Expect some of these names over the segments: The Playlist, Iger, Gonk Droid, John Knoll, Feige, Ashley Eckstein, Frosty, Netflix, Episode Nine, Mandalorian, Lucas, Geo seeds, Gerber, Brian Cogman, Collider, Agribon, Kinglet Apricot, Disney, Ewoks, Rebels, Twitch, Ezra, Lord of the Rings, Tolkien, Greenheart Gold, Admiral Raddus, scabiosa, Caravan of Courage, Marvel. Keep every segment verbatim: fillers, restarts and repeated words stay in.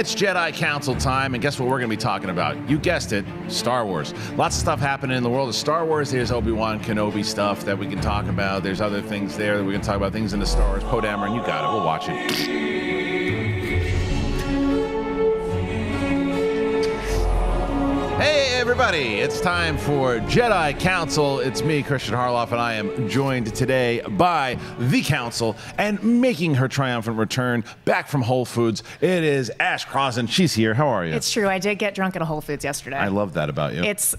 It's Jedi Council time, and guess what we're going to be talking about? You guessed it, Star Wars. Lots of stuff happening in the world of Star Wars. There's Obi-Wan Kenobi stuff that we can talk about. There's other things there that we can talk about, things in the Star Wars. Poe Dameron, you got it. We'll watch it. Hey, everybody. It's time for Jedi Council. It's me, Christian Harloff, and I am joined today by the Council, and making her triumphant return back from Whole Foods, it is Ash Crossan. She's here. How are you? It's true. I did get drunk at a Whole Foods yesterday. I love that about you. It's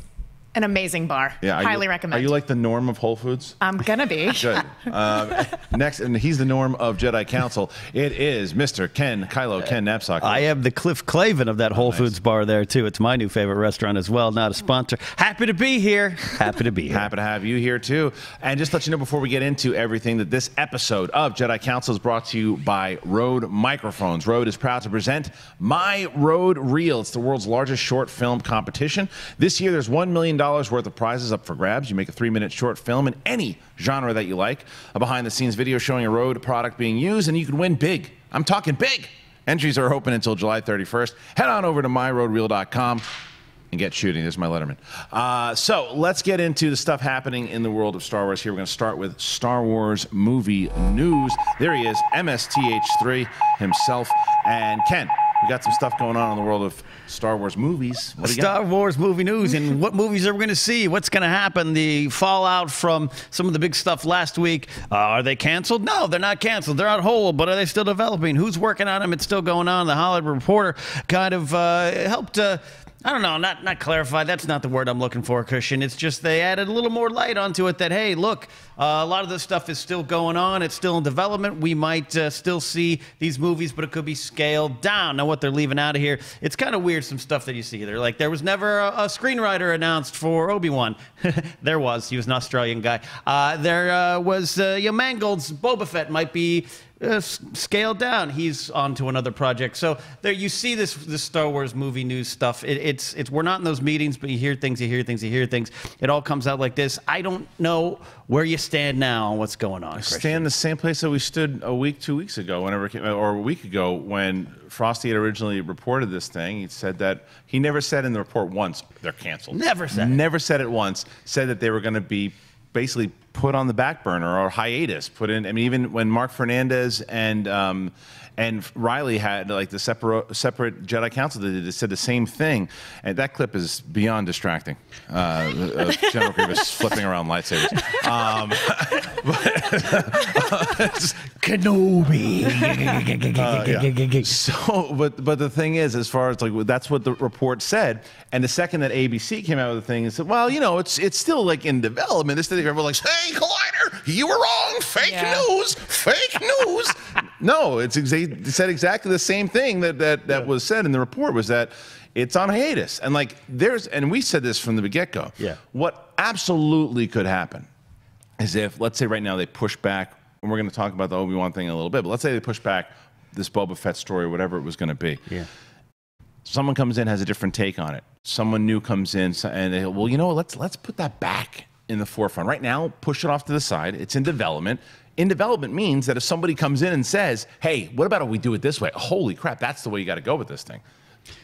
an amazing bar. Yeah, highly you, recommend. Are you like the norm of Whole Foods? I'm gonna be. Good. Um, next, and he's the norm of Jedi Council. It is Mister Ken, Kylo, Ken Napzok. I am the Cliff Clavin of that oh, Whole nice. Foods bar there too. It's my new favorite restaurant as well. Not a sponsor. Happy to be here. Happy to be here. Happy to have you here too. And just to let you know before we get into everything that this episode of Jedi Council is brought to you by Rode Microphones. Rode is proud to present My Rode Reel. It's the world's largest short film competition. This year, there's one million. dollars worth of prizes up for grabs. You make a three-minute short film in any genre that you like, a behind-the-scenes video showing a Rode product being used, and you can win big. I'm talking big. Entries are open until July thirty-first. Head on over to my rode reel dot com and get shooting. There's my letterman. Uh, so let's get into the stuff happening in the world of Star Wars here. We're going to start with Star Wars movie news. There he is, M S T H three himself, and Ken. We got some stuff going on in the world of Star Wars movies. What do you Star got? Wars movie news, and what movies are we going to see? What's going to happen? The fallout from some of the big stuff last week. Uh, are they canceled? No, they're not canceled. They're on hold, but are they still developing? Who's working on them? It's still going on. The Hollywood Reporter kind of uh, helped... Uh, I don't know, not not clarify. That's not the word I'm looking for, Christian. It's just they added a little more light onto it that, hey, look, uh, a lot of this stuff is still going on. It's still in development. We might uh, still see these movies, but it could be scaled down. Now, what they're leaving out of here, it's kind of weird, some stuff that you see. They're like, there was never a, a screenwriter announced for Obi-Wan. There was. He was an Australian guy. Uh, there uh, was uh, you know, Mangold's Boba Fett might be... Uh, scaled down. He's on to another project. So there you see this this Star Wars movie news stuff. It, it's it's we're not in those meetings, but you hear things, you hear things, you hear things. It all comes out like this. I don't know where you stand now on what's going on. I stand the same place that we stood a week, two weeks ago, whenever it came, or a week ago when Frosty had originally reported this thing. He said that he never said in the report once they're canceled. Never said. Never said it once. Said that they were going to be basically put on the back burner or hiatus, put in. I mean, even when Mark Fernandez and um, and Riley had like the separate separate Jedi Council, they said the same thing. And that clip is beyond distracting. Uh, General Grievous flipping around lightsabers. Um, but, Kenobi. uh, yeah. So, but but the thing is, as far as like that's what the report said, and the second that A B C came out with the thing and said, well, you know, it's it's still like in development. This thing, everyone like, hey, Collider, you were wrong. Fake yeah. news. Fake news. No, it's exa said exactly the same thing that that that yeah. was said in the report, was that it's on hiatus, and like there's and we said this from the get go. Yeah. What absolutely could happen is if, let's say right now they push back, and we're going to talk about the Obi-Wan thing in a little bit, but let's say they push back this Boba Fett story, whatever it was going to be. Yeah. Someone comes in, has a different take on it. Someone new comes in, and they go, well, you know, let's let's put that back in the forefront. Right now, push it off to the side. It's in development. In development means that if somebody comes in and says, hey, what about if we do it this way? Holy crap, that's the way you got to go with this thing.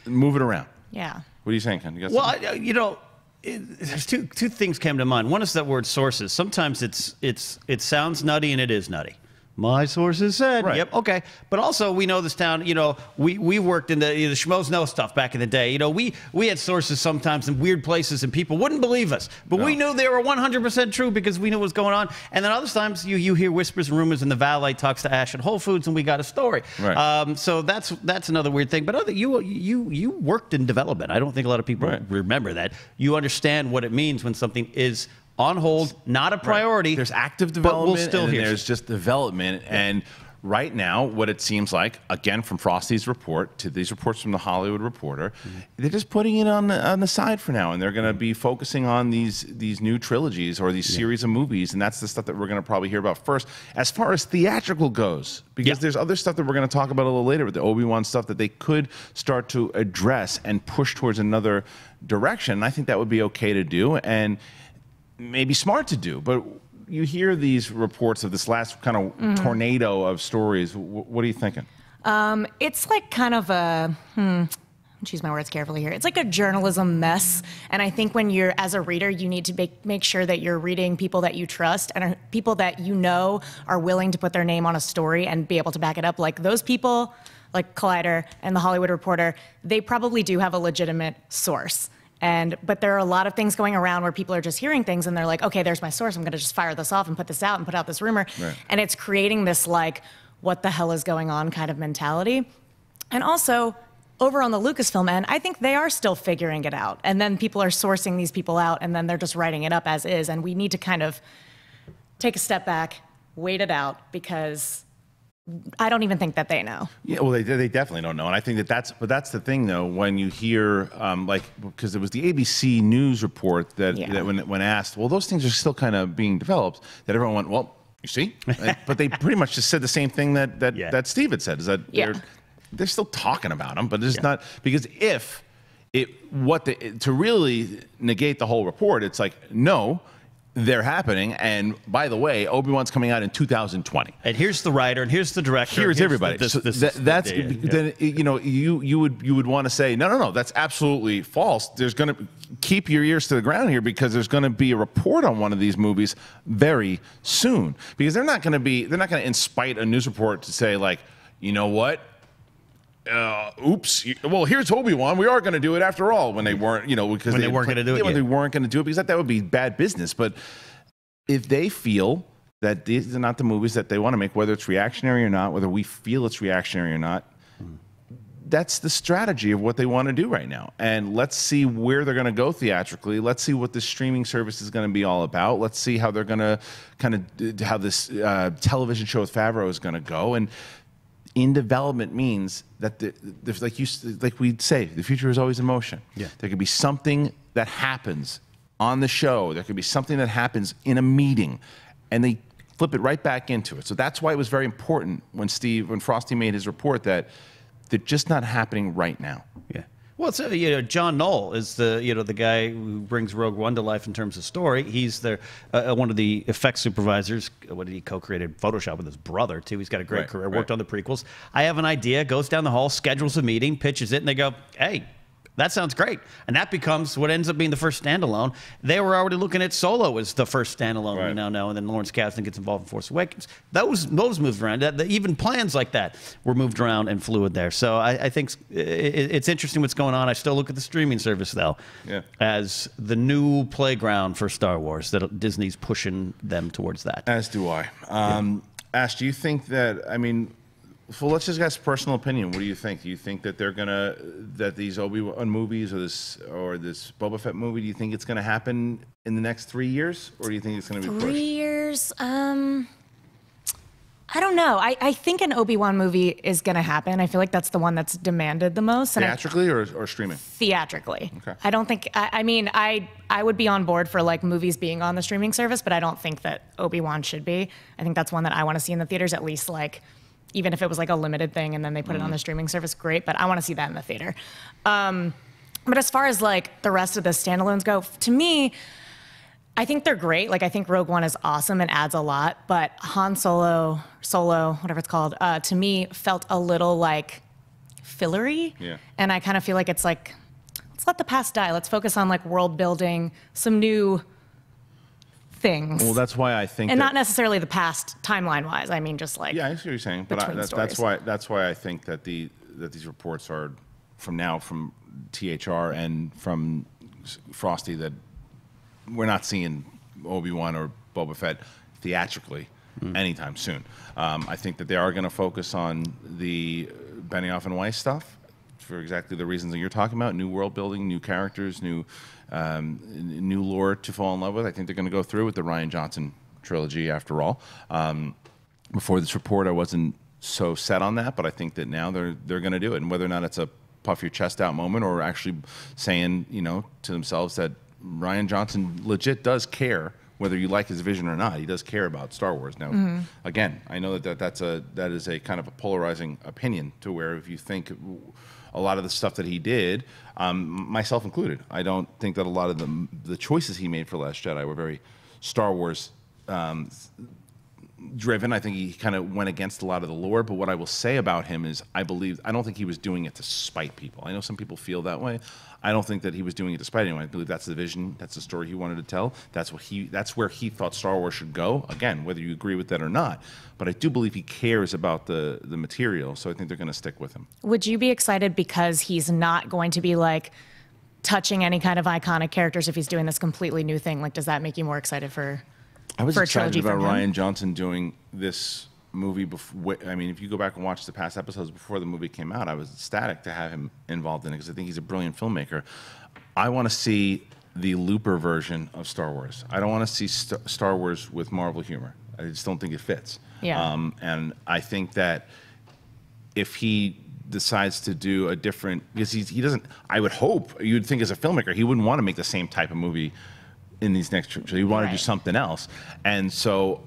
Move it around. Yeah. What are you saying, Ken? You got something? Well, I, you know, it, there's two, two things came to mind. One is that word sources. Sometimes it's, it's, it sounds nutty, and it is nutty. My sources said, right. Yep, okay. But also, we know this town, you know, we, we worked in the, you know, the schmoes know stuff back in the day. You know, we, we had sources sometimes in weird places, and people wouldn't believe us. But no. we knew they were one hundred percent true because we knew what was going on. And then other times, you, you hear whispers and rumors, and the valet talks to Ash at Whole Foods, and we got a story. Right. Um, so that's that's another weird thing. But other, you, you, you worked in development. I don't think a lot of people right. remember that. You understand what it means when something is on hold, not a priority. Right. There's active development, but we'll still and hear there's it. just development. Yeah. And right now, what it seems like, again, from Frosty's report to these reports from The Hollywood Reporter, mm-hmm. they're just putting it on the, on the side for now. And they're going to be focusing on these, these new trilogies or these yeah. series of movies. And that's the stuff that we're going to probably hear about first as far as theatrical goes. Because yeah. there's other stuff that we're going to talk about a little later with the Obi-Wan stuff that they could start to address and push towards another direction. And I think that would be okay to do. And maybe smart to do, but you hear these reports of this last kind of mm-hmm. tornado of stories. W what are you thinking? Um, it's like kind of a, hmm, choose my words carefully here. It's like a journalism mess. And I think when you're, as a reader, you need to make, make sure that you're reading people that you trust and are, people that you know are willing to put their name on a story and be able to back it up. Like those people, like Collider and The Hollywood Reporter, they probably do have a legitimate source. And, but there are a lot of things going around where people are just hearing things and they're like, okay, there's my source. I'm going to just fire this off and put this out and put out this rumor. Right. And it's creating this like, what the hell is going on kind of mentality. And also, over on the Lucasfilm end, I think they are still figuring it out. And then people are sourcing these people out and then they're just writing it up as is. And we need to kind of take a step back, wait it out, because I don't even think that they know. Yeah, well, they, they definitely don't know. And I think that that's, but that's the thing though, when you hear, um, like, because it was the A B C News report that, yeah. that when, when asked, well, those things are still kind of being developed, that everyone went, well, you see? But they pretty much just said the same thing that, that, yeah. that Steve had said, is that yeah. they're, they're still talking about them, but it's yeah. not, because if it, what the, to really negate the whole report, it's like, no, they're happening. And by the way, Obi-Wan's coming out in two thousand twenty. And here's the writer, and here's the director. Here's, here's everybody. The, this, so this that, that's, the yeah. then, you know, you, you would, you would want to say, no, no, no, that's absolutely false. There's going to, keep your ears to the ground here, because there's going to be a report on one of these movies very soon, because they're not going to be, they're not going to incite a news report to say like, you know what? Uh, oops. Well, here's Obi-Wan. We are going to do it after all. When they weren't, you know, because when they, they weren't going to do it, yeah, when they weren't going to do it, because that, that would be bad business. But if they feel that these are not the movies that they want to make, whether it's reactionary or not, whether we feel it's reactionary or not, mm-hmm. that's the strategy of what they want to do right now. And let's see where they're going to go theatrically. Let's see what the streaming service is going to be all about. Let's see how they're going to kind of how this uh, television show with Favreau is going to go. And in development means that, the, the, like, you, like we'd say, the future is always in motion. Yeah. There could be something that happens on the show. There could be something that happens in a meeting, and they flip it right back into it. So that's why it was very important when Steve, when Frosty made his report, that they're just not happening right now. Yeah. Well, it's, you know, John Knoll is the, you know, the guy who brings Rogue One to life in terms of story. He's the, uh, one of the effects supervisors. What did he co-created Photoshop with his brother too? He's got a great right, career. Right. Worked on the prequels. I have an idea. Goes down the hall, schedules a meeting, pitches it, and they go, "Hey, that sounds great." And that becomes what ends up being the first standalone. They were already looking at Solo as the first standalone. Right. We now know, and then Lawrence Kasdan gets involved in Force Awakens. Those those moved around. That, that, even plans like that were moved around and fluid there. So I, I think it, it's interesting what's going on. I still look at the streaming service though, yeah. as the new playground for Star Wars. That Disney's pushing them towards that. As do I. Um, yeah. Ash, do you think that? I mean. Well, let's just guess personal opinion. What do you think? Do you think that they're gonna that these Obi-Wan movies or this or this Boba Fett movie? Do you think it's gonna happen in the next three years, or do you think it's gonna be pushed? Three years? Um, I don't know. I I think an Obi-Wan movie is gonna happen. I feel like that's the one that's demanded the most. And theatrically I, or or streaming? Theatrically. Okay. I don't think. I, I mean, I I would be on board for like movies being on the streaming service, but I don't think that Obi-Wan should be. I think that's one that I want to see in the theaters at least, like. Even if it was like a limited thing and then they put mm-hmm. it on the streaming service, great, but I want to see that in the theater. Um, but as far as like the rest of the standalones go, to me, I think they're great. Like I think Rogue One is awesome and adds a lot, but Han Solo, Solo, whatever it's called, uh, to me felt a little like fillery. Yeah. And I kind of feel like it's like, let's let the past die. Let's focus on like world building, some new things. Well, that's why I think, and that, not necessarily the past timeline-wise. I mean, just like yeah, I see what you're saying, but I, that, that's why that's why I think that the that these reports are from now from T H R and from Frosty that we're not seeing Obi-Wan or Boba Fett theatrically mm. anytime soon. Um, I think that they are going to focus on the Benioff and Weiss stuff for exactly the reasons that you're talking about: new world building, new characters, new. Um, new lore to fall in love with. I think they're going to go through with the Rian Johnson trilogy after all. Um, before this report, I wasn't so set on that, but I think that now they're they're going to do it. And whether or not it's a puff your chest out moment or actually saying, you know, to themselves that Rian Johnson legit does care, whether you like his vision or not, he does care about Star Wars. Now, mm-hmm. again, I know that, that that's a that is a kind of a polarizing opinion to where if you think. A lot of the stuff that he did, um, myself included, I don't think that a lot of the, the choices he made for Last Jedi were very Star Wars um, driven. I think he kind of went against a lot of the lore. But what I will say about him is I believe, I don't think he was doing it to spite people. I know some people feel that way. I don't think that he was doing it to spite anyone. I believe that's the vision. That's the story he wanted to tell. That's what he, that's where he thought Star Wars should go. Again, whether you agree with that or not. But I do believe he cares about the, the material. So I think they're going to stick with him. Would you be excited because he's not going to be like touching any kind of iconic characters if he's doing this completely new thing? Like, does that make you more excited for... I was excited about Rian Johnson doing this movie before. I mean, if you go back and watch the past episodes before the movie came out, I was ecstatic to have him involved in it because I think he's a brilliant filmmaker. I want to see the Looper version of Star Wars. I don't want to see St- Star Wars with Marvel humor. I just don't think it fits. Yeah. Um, and I think that if he decides to do a different, because he, he doesn't, I would hope, you'd think as a filmmaker, he wouldn't want to make the same type of movie in these next trips. So he wanted right. to do something else. And so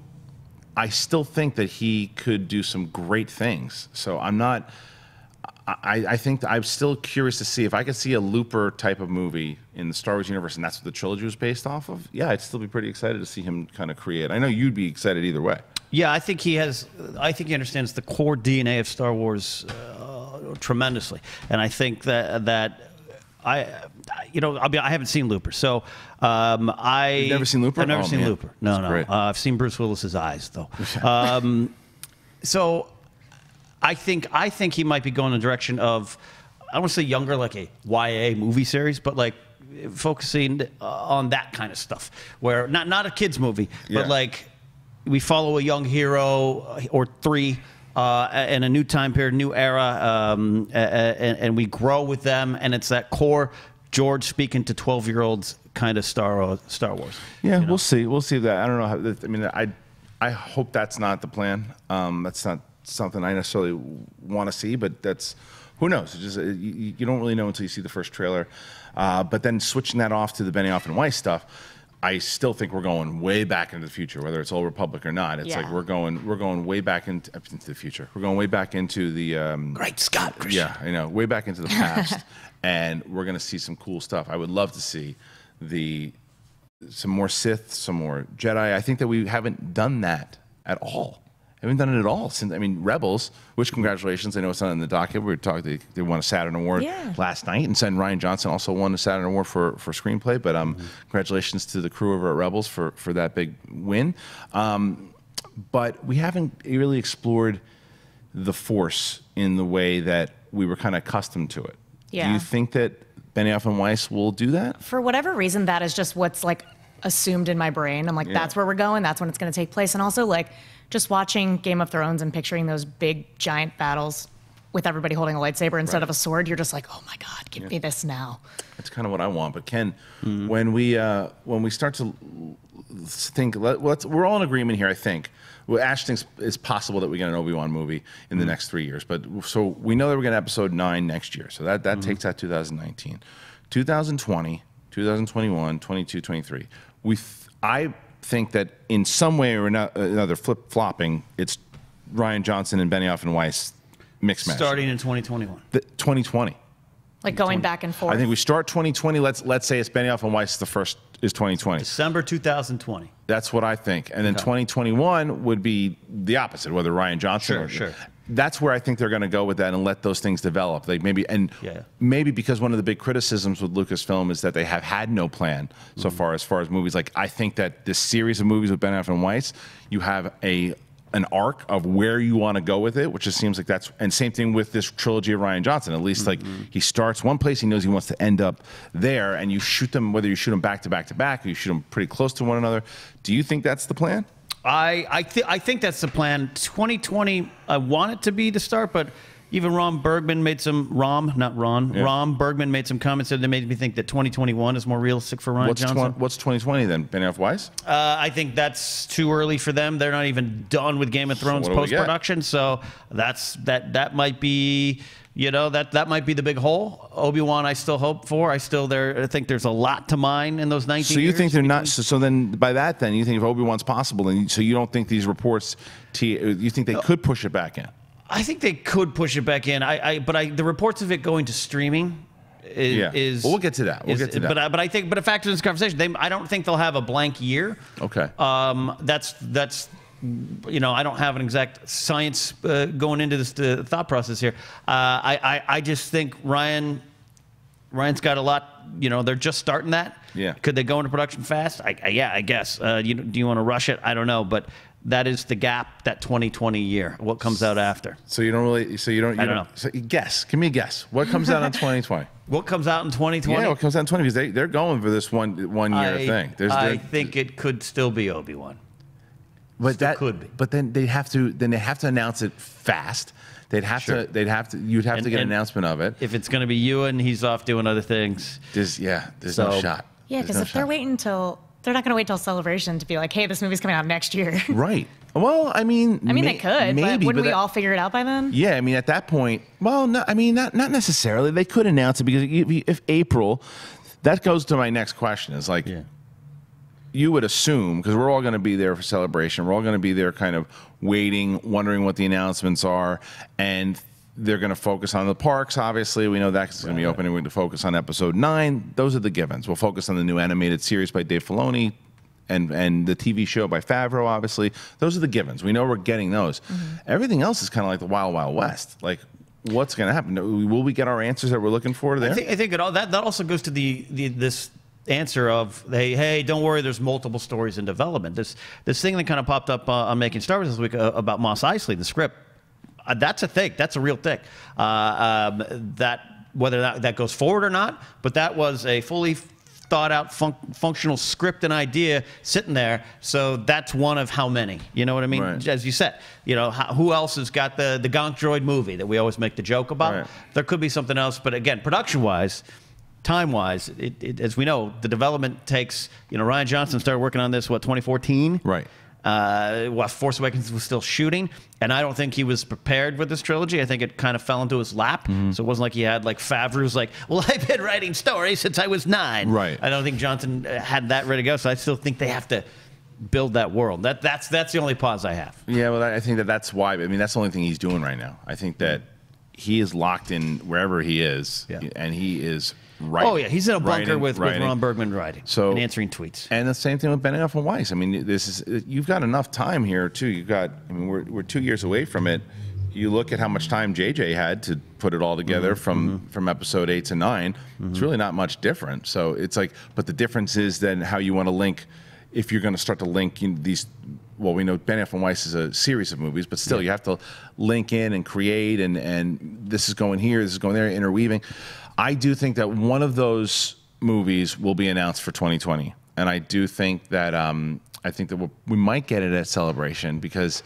I still think that he could do some great things. So I'm not, I, I think I'm still curious to see if I could see a Looper type of movie in the Star Wars universe, and that's what the trilogy was based off of. Yeah, I'd still be pretty excited to see him kind of create. I know you'd be excited either way. Yeah, I think he has, I think he understands the core D N A of Star Wars uh, tremendously. And I think that, that I, you know, I'll be, I haven't seen Looper, so um, I... You've never seen Looper? I've never oh, seen man. Looper. No, That's no. Uh, I've seen Bruce Willis's eyes, though. um, so I think I think he might be going in the direction of, I don't want to say younger, like a Y A movie series, but like focusing on that kind of stuff, where not, not a kid's movie, yeah. but like we follow a young hero or three, Uh, and a new time period, new era, um, and, and we grow with them, and it's that core George speaking to twelve-year-olds kind of Star Star Wars. Yeah, you know? We'll see. We'll see that. I don't know. How, I mean, I I hope that's not the plan. Um, that's not something I necessarily want to see, but that's who knows. It's just you, you don't really know until you see the first trailer. Uh, but then switching that off to the Benioff and Weiss stuff. I still think we're going way back into the future, whether it's Old Republic or not. It's yeah. like we're going, we're going way back into, into the future. We're going way back into the um, great Scott, Christian. Yeah, you know, way back into the past, and we're going to see some cool stuff. I would love to see the some more Sith, some more Jedi. I think that we haven't done that at all. I haven't done it at all since. I mean, Rebels. Which congratulations! I know it's not in the docket. We were talking. They, they won a Saturn Award yeah. last night, and then Rian Johnson also won a Saturn Award for for screenplay. But um, mm-hmm. congratulations to the crew over at Rebels for for that big win. Um, but we haven't really explored the Force in the way that we were kind of accustomed to it. Yeah. Do you think that Benioff and Weiss will do that? For whatever reason, that is just what's like assumed in my brain. I'm like, yeah. that's where we're going. That's when it's going to take place. And also like. Just watching Game of Thrones and picturing those big, giant battles with everybody holding a lightsaber instead right. of a sword, you're just like, oh my God, give yeah. me this now. That's kind of what I want. But Ken, mm-hmm. when we uh, when we start to think, let, let's, we're all in agreement here, I think. Well, Ash thinks it's possible that we get an Obi-Wan movie in mm-hmm. the next three years. But so we know that we're going to Episode Nine next year. So that, that mm-hmm. takes out two thousand nineteen, two thousand twenty, two thousand twenty-one, twenty-two, twenty-three. We, th- I. think that in some way or another, flip-flopping, it's Rian Johnson and Benioff and Weiss mixed match. Starting in twenty twenty-one. The, twenty twenty. Like going twenty back and forth. I think we start twenty twenty. Let's let's say it's Benioff and Weiss the first is twenty twenty. December two thousand twenty. That's what I think. And then okay. twenty twenty-one would be the opposite, whether Rian Johnson sure, or... Sure, sure. That's where I think they're going to go with that and let those things develop. Like maybe and yeah. maybe because one of the big criticisms with Lucasfilm is that they have had no plan so mm-hmm. far as far as movies. Like I think that this series of movies with Benioff and Weiss, you have a an arc of where you want to go with it, which just seems like that's and same thing with this trilogy of Rian Johnson. At least mm-hmm. like he starts one place, he knows he wants to end up there, and you shoot them whether you shoot them back to back to back or you shoot them pretty close to one another. Do you think that's the plan? I I, th- I think that's the plan. twenty twenty, I want it to be the start, but even Rom Bergman made some Rom, not Ron. Yeah. Rom Bergman made some comments that made me think that twenty twenty-one is more realistic for Rian what's Johnson. Tw- what's twenty twenty then, Benioff Weiss? Uh, I think that's too early for them. They're not even done with Game of Thrones so post-production, so that's that that might be. You know, that, that might be the big hole. Obi-Wan, I still hope for. I still there. I think there's a lot to mine in those nineteen years. So you years think they're not... So, so then, by that then, you think if Obi-Wan's possible, then you, so you don't think these reports... T, you think they could push it back in? I think they could push it back in. I, I But I, the reports of it going to streaming... Is, yeah, is, well, we'll get to that. We'll is, get to that. But I, but I think, but a factor in this conversation, they I don't think they'll have a blank year. Okay. Um, that's that's you know, I don't have an exact science uh, going into this uh, thought process here. Uh, I, I I just think Ryan Ryan's got a lot. You know, they're just starting that. Yeah. Could they go into production fast? I, I, yeah, I guess. Uh, you, do you want to rush it? I don't know, but that is the gap, that twenty twenty year. What comes out after? So you don't really. So you don't. You I don't, don't know. So guess. Give me a guess. What comes out in twenty twenty? What comes out in twenty twenty? Yeah, what comes out in twenty twenty? Because they they're going for this one one year I, thing. There's, I think it could still be Obi-Wan. But still that could be. But then they have to. Then they have to announce it fast. They'd have sure. to. They'd have to. You'd have and, to get an announcement of it. If it's going to be you and he's off doing other things. There's, yeah. There's so, no shot. Yeah, because no if shot. they're waiting till. They're not going to wait till Celebration to be like, hey, this movie's coming out next year. Right. Well, I mean, I mean, may, they could. Maybe, but wouldn't but we that, all figure it out by then? Yeah. I mean, at that point, well, no. I mean, not not necessarily. They could announce it because if, if April, that goes to my next question. Is like, yeah. you would assume because we're all going to be there for Celebration. We're all going to be there, kind of waiting, wondering what the announcements are, and they're going to focus on the parks. Obviously, we know that's going to be open. We're going to focus on Episode Nine. Those are the givens. We'll focus on the new animated series by Dave Filoni, and and the T V show by Favreau. Obviously, those are the givens. We know we're getting those. Mm-hmm. Everything else is kind of like the wild, wild west. Like, what's going to happen? Will we get our answers that we're looking for there? I think, I think it all that that also goes to the the this. answer of, hey, hey, don't worry, there's multiple stories in development. This this thing that kind of popped up uh, on Making Star Wars this week uh, about Mos Eisley, the script, uh, that's a thing. That's a real thing. Uh, um, that whether that, that goes forward or not, but that was a fully thought out fun functional script and idea sitting there. So that's one of how many, you know what I mean? Right. As you said, you know, how, who else has got the, the Gonk Droid movie that we always make the joke about? Right. There could be something else, but again, production-wise, time-wise, it, it, as we know, the development takes, you know, Rian Johnson started working on this, what, twenty fourteen? Right. Uh, while Force Awakens was still shooting, and I don't think he was prepared with this trilogy. I think it kind of fell into his lap, mm-hmm. so it wasn't like he had, like, Favreau's like, well, I've been writing stories since I was nine. Right. I don't think Johnson had that ready to go, so I still think they have to build that world. That, that's, that's the only pause I have. Yeah, well, I think that that's why, I mean, that's the only thing he's doing right now. I think that he is locked in wherever he is, yeah. and he is... Writing, oh, yeah, he's in a bunker writing, with, writing. with Rom Bergman writing so, and answering tweets. And the same thing with Benioff and Weiss. I mean, this is you've got enough time here, too. You've got, I mean, we're, we're two years away from it. You look at how much time J J had to put it all together mm-hmm. from, mm-hmm. from episode eight to nine. Mm-hmm. It's really not much different. So it's like, but the difference is then how you want to link, if you're going to start to link in these, well, we know Benioff and Weiss is a series of movies, but still yeah. you have to link in and create, and, and this is going here, this is going there, interweaving. I do think that one of those movies will be announced for twenty twenty, and I do think that um, I think that we'll, we might get it at Celebration because,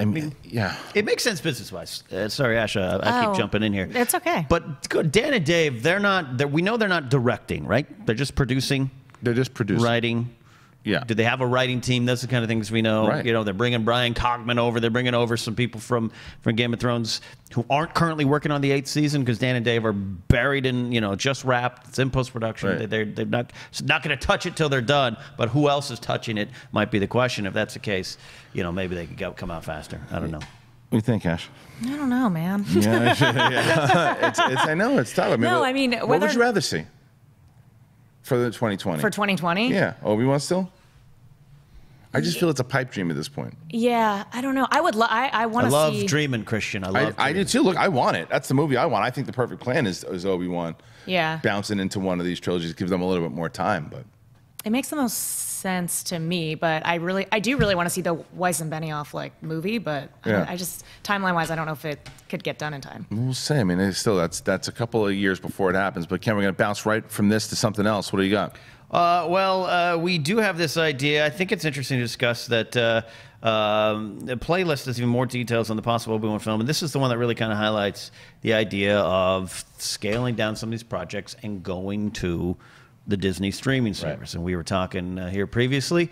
I mean, I mean yeah, it makes sense business-wise. Uh, sorry, Asha, I oh, keep jumping in here. It's okay. But Dan and Dave, they're not. They're, we know they're not directing, right? They're just producing. They're just producing. Writing. Yeah. Do they have a writing team? That's the kind of things we know. Right. You know, they're bringing Brian Cogman over. They're bringing over some people from, from Game of Thrones who aren't currently working on the eighth season because Dan and Dave are buried in, you know, just wrapped. It's in post-production. Right. They, they're, they're not, not going to touch it till they're done, but who else is touching it might be the question. If that's the case, you know, maybe they could go, come out faster. I don't know. What do you think, Ash? I don't know, man. yeah, yeah. It's, it's, I know. It's tough. I mean, no, what, I mean, whether... what would you rather see? For the twenty twenty. For twenty twenty? Yeah. Obi-Wan still? I just feel it's a pipe dream at this point. Yeah. I don't know. I would love, I, I want to see. I love see... dreaming, Christian. I love I, dreaming. I do too. Look, I want it. That's the movie I want. I think the perfect plan is, is Obi-Wan. Yeah. Bouncing into one of these trilogies gives them a little bit more time, but. It makes the most sense to me, but I really, I do really want to see the Weiss and Benioff like movie, but yeah. I, I just timeline wise, I don't know if it could get done in time. We'll see. I mean, it's still that's that's a couple of years before it happens. But Ken, we're going to bounce right from this to something else. What do you got? Uh, well, uh, we do have this idea. I think it's interesting to discuss that. Uh, um, the playlist has even more details on the possible Obi-Wan film, and this is the one that really kind of highlights the idea of scaling down some of these projects and going to the Disney streaming service, right. and we were talking uh, here previously.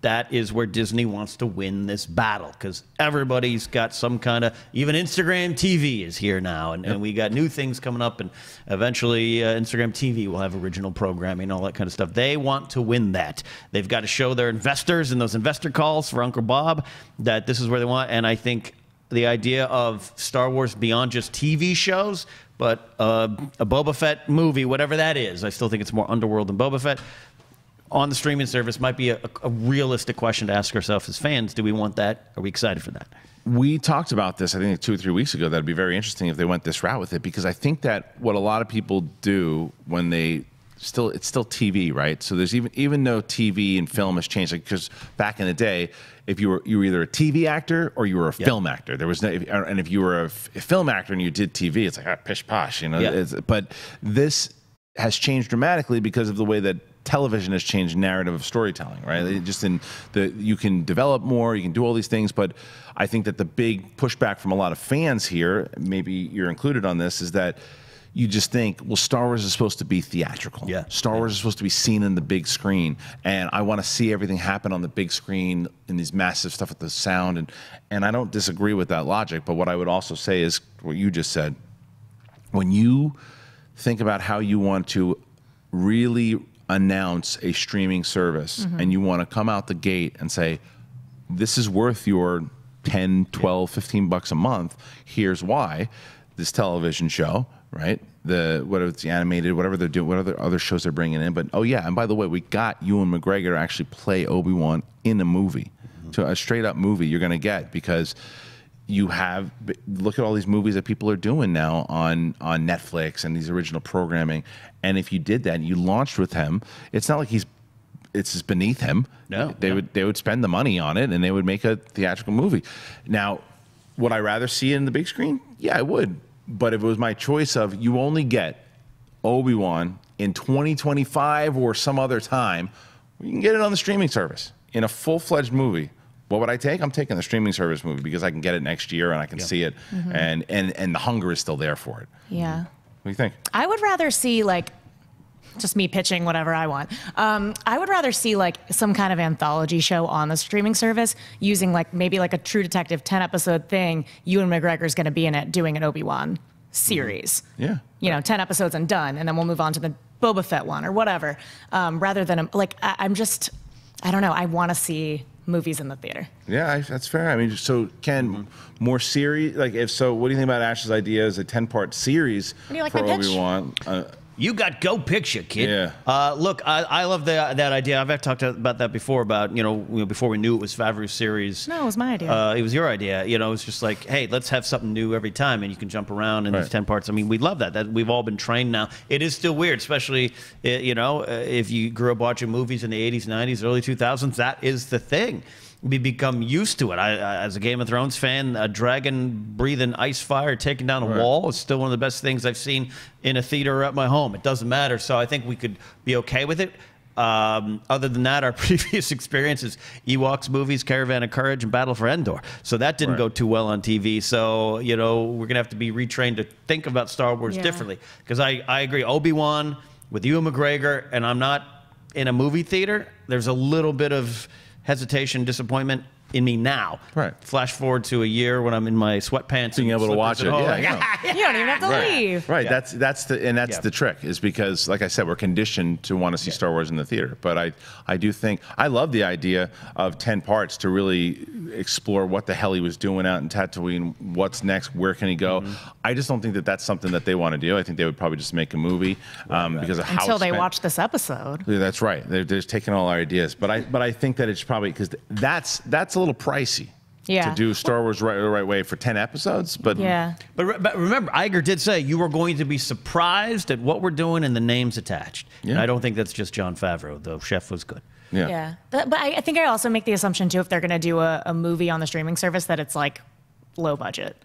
That is where Disney wants to win this battle because everybody's got some kind of, even Instagram T V is here now, and, yep. and we got new things coming up, and eventually uh, Instagram T V will have original programming, all that kind of stuff. They want to win that. They've got to show their investors in those investor calls for Uncle Bob that this is where they want, and I think the idea of Star Wars beyond just T V shows, but uh, a Boba Fett movie, whatever that is, I still think it's more Underworld than Boba Fett. on the streaming service might be a, a realistic question to ask ourselves as fans. Do we want that? Are we excited for that? We talked about this, I think, two or three weeks ago. That'd be very interesting if they went this route with it, because I think that what a lot of people do when they still, it's still T V, right? So there's even even though T V and film has changed, because like, back in the day, if you were you were either a T V actor or you were a yep. film actor, there was no, and if you were a, f a film actor and you did T V, it's like ah, pish posh, you know. Yep. It's, but this has changed dramatically because of the way that television has changed narrative of storytelling, right? Mm-hmm. Just in the, you can develop more, you can do all these things, but I think that the big pushback from a lot of fans here, maybe you're included on this, is that you just think, well, Star Wars is supposed to be theatrical. Yeah. Star Wars is supposed to be seen in the big screen, and I want to see everything happen on the big screen in these massive stuff with the sound, and, and I don't disagree with that logic, but what I would also say is what you just said. When you think about how you want to really announce a streaming service, mm-hmm. and you want to come out the gate and say, this is worth your ten, twelve, fifteen bucks a month, here's why, this television show, right? The, whatever it's animated, whatever they're doing, whatever other shows they're bringing in, but oh yeah, and by the way, we got Ewan McGregor to actually play Obi-Wan in a movie, mm-hmm. so a straight up movie you're going to get, because you have, look at all these movies that people are doing now on, on Netflix and these original programming. And if you did that and you launched with him, it's not like he's, it's just beneath him. No, they no. would, they would spend the money on it and they would make a theatrical movie. Now, would I rather see it in the big screen? Yeah, I would. But if it was my choice of, you only get Obi-Wan in twenty twenty-five or some other time, you can get it on the streaming service in a full-fledged movie. What would I take? I'm taking the streaming service movie because I can get it next year and I can yeah. see it, mm-hmm. and, and, and the hunger is still there for it. Yeah. What do you think? I would rather see, like, just me pitching whatever I want. Um, I would rather see like some kind of anthology show on the streaming service using like maybe like a True Detective ten episode thing. Ewan McGregor's going to be in it doing an Obi-Wan series. Yeah. You know, ten episodes and done, and then we'll move on to the Boba Fett one or whatever. Um, rather than, like, I, I'm just, I don't know, I want to see movies in the theater. Yeah, I, that's fair. I mean, so Ken, more series, like, if so, what do you think about Ash's idea as a ten part series like for Obi-Wan? Uh, you got go picture, kid. Yeah. Uh, look, I, I love the, that idea. I've talked about that before, about, you know, before we knew it was Favreau's series. No, it was my idea. Uh, it was your idea. You know, it's just like, hey, let's have something new every time, and you can jump around in right. these ten parts. I mean, we love that. That we've all been trained now. It is still weird, especially, you know, if you grew up watching movies in the eighties, nineties, early two thousands, that is the thing. We become used to it. I, as a Game of Thrones fan, a dragon breathing ice fire taking down a right. wall is still one of the best things I've seen in a theater or at my home. It doesn't matter. So I think we could be okay with it. Um, other than that, our previous experiences, Ewoks movies, Caravan of Courage, and Battle for Endor. So that didn't right. go too well on T V. So, you know, we're going to have to be retrained to think about Star Wars yeah. differently. Because I, I agree. Obi-Wan with Ewan McGregor, and I'm not in a movie theater, there's a little bit of hesitation, disappointment in me now. Right. Flash forward to a year when I'm in my sweatpants, being able to watch it. Yeah, yeah. You don't even have to right. leave. Right. Yeah. That's that's the and that's yeah. the trick, is because, like I said, we're conditioned to want to see yeah. Star Wars in the theater. But I I do think I love the idea of ten parts to really explore what the hell he was doing out in Tatooine. What's next? Where can he go? Mm-hmm. I just don't think that that's something that they want to do. I think they would probably just make a movie um, right. because of until how they spent. watch this episode. Yeah, that's right. They're, they're just taking all our ideas. But I but I think that it's probably because that's that's a little pricey yeah. to do Star Wars right, the right way for ten episodes. But yeah. But, re but remember, Iger did say you were going to be surprised at what we're doing and the names attached. Yeah. And I don't think that's just Jon Favreau. The chef was good. Yeah. yeah. But, but I, I think I also make the assumption too, if they're going to do a, a movie on the streaming service, that it's like low budget.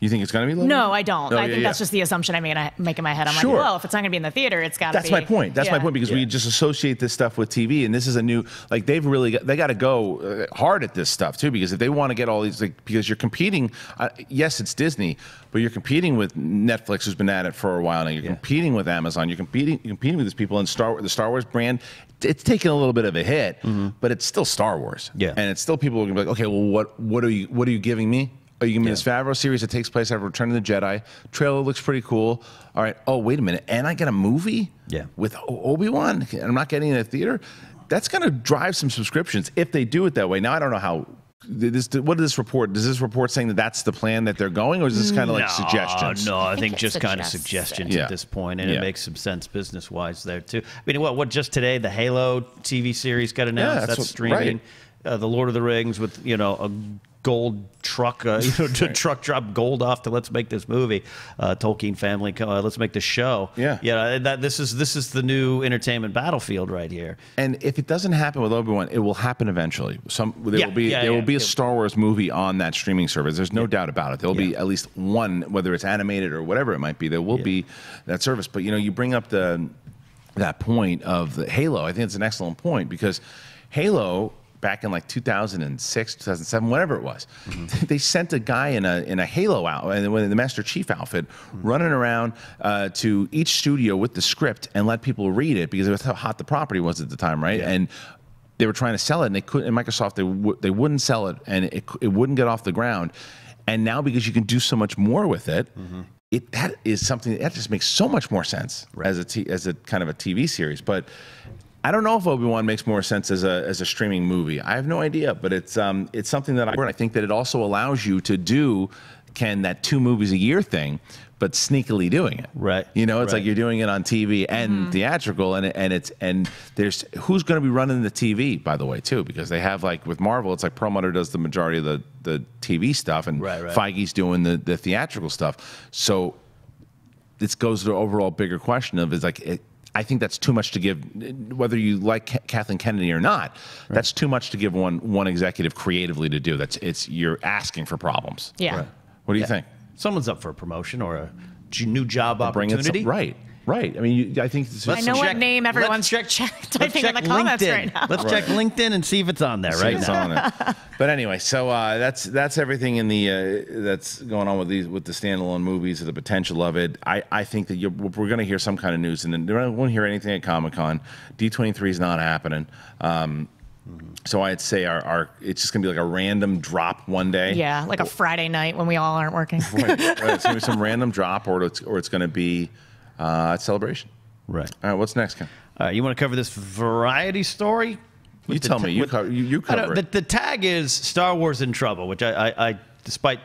You think it's going to be low? No, I don't. Oh, I yeah, think yeah. that's just the assumption I made. I make in my head. I'm sure. like, well, if it's not going to be in the theater, it's got to be. That's my point. That's yeah. my point, because yeah. we just associate this stuff with T V, and this is a new. Like, they've really got, they got to go hard at this stuff too, because if they want to get all these, like, because you're competing. Uh, yes, it's Disney, but you're competing with Netflix, who's been at it for a while now. You're yeah. competing with Amazon. You're competing you're competing with these people, and Star the Star Wars brand. It's taken a little bit of a hit, mm-hmm. but it's still Star Wars. Yeah, and it's still people are going to be like, okay, well, what what are you what are you giving me? Oh, you give me yeah. this Favreau series that takes place after Return of the Jedi. Trailer looks pretty cool. All right. Oh, wait a minute. And I get a movie yeah. with Obi-Wan, and I'm not getting it in a theater? That's going to drive some subscriptions if they do it that way. Now, I don't know how This, what does this report? Does this report saying that that's the plan that they're going, or is this kind of like no, suggestions? No, I, I think, think just kind of suggestions yeah. at this point, and yeah. it makes some sense business-wise there too. I mean, what what just today the Halo T V series got announced. Yeah, that's, that's what, streaming. Right. Uh, the Lord of the Rings with you know a gold truck, uh, you know, right. truck drop gold off to let's make this movie. Uh, Tolkien family, uh, let's make the show. Yeah, yeah. That this is this is the new entertainment battlefield right here. And if it doesn't happen with Obi-Wan, it will happen eventually. Some there yeah, will be yeah, there yeah, will be yeah. a Star Wars movie on that streaming service. There's no yeah. doubt about it. There will yeah. be at least one, whether it's animated or whatever it might be. There will yeah. be that service. But you know, you bring up the that point of the Halo. I think it's an excellent point because Halo. Back in like two thousand six, two thousand seven, whatever it was, mm-hmm. they sent a guy in a in a Halo outfit, in the Master Chief outfit, mm-hmm. running around uh, to each studio with the script and let people read it because that's how hot the property was at the time, right? Yeah. And they were trying to sell it, and they couldn't. And Microsoft, they w they wouldn't sell it, and it it wouldn't get off the ground. And now because you can do so much more with it. Mm-hmm. It, that is something that just makes so much more sense right. as a t as a kind of a T V series, but I don't know if Obi-Wan makes more sense as a as a streaming movie. I have no idea, but it's um it's something that I I think that it also allows you to do, Ken, that two movies a year thing, but sneakily doing it. Right. You know, it's right. like you're doing it on T V and mm-hmm. theatrical, and and it's and there's who's going to be running the T V by the way too, because they have like with Marvel, it's like Perlmutter does the majority of the the T V stuff, and right, right. Feige's doing the the theatrical stuff. So this goes to the overall bigger question of is like. It, I think that's too much to give, whether you like K Kathleen Kennedy or not. Right. That's too much to give one one executive creatively to do. That's it's you're asking for problems. Yeah. Right. What do you yeah. think? Someone's up for a promotion or a new job or opportunity, right? Right. I mean, you, I think. This is I know check, what name everyone's check, typing in the comments LinkedIn. right now. Let's right. check LinkedIn and see if it's on there see right it's now. On it. But anyway, so uh, that's that's everything in the uh, that's going on with these with the standalone movies and the potential of it. I I think that you're, we're going to hear some kind of news, and then we won't hear anything at Comic-Con. D twenty-three is not happening. Um, Mm-hmm. So I'd say our, our it's just gonna be like a random drop one day. Yeah, like a Friday night when we all aren't working. right, right. It's gonna be some random drop, or it's or it's gonna be uh, a celebration. Right. All right. What's next, Ken? Uh, you want to cover this variety story? You tell me. You cover. You cover. The, the tag is Star Wars in trouble, which I, I, I despite.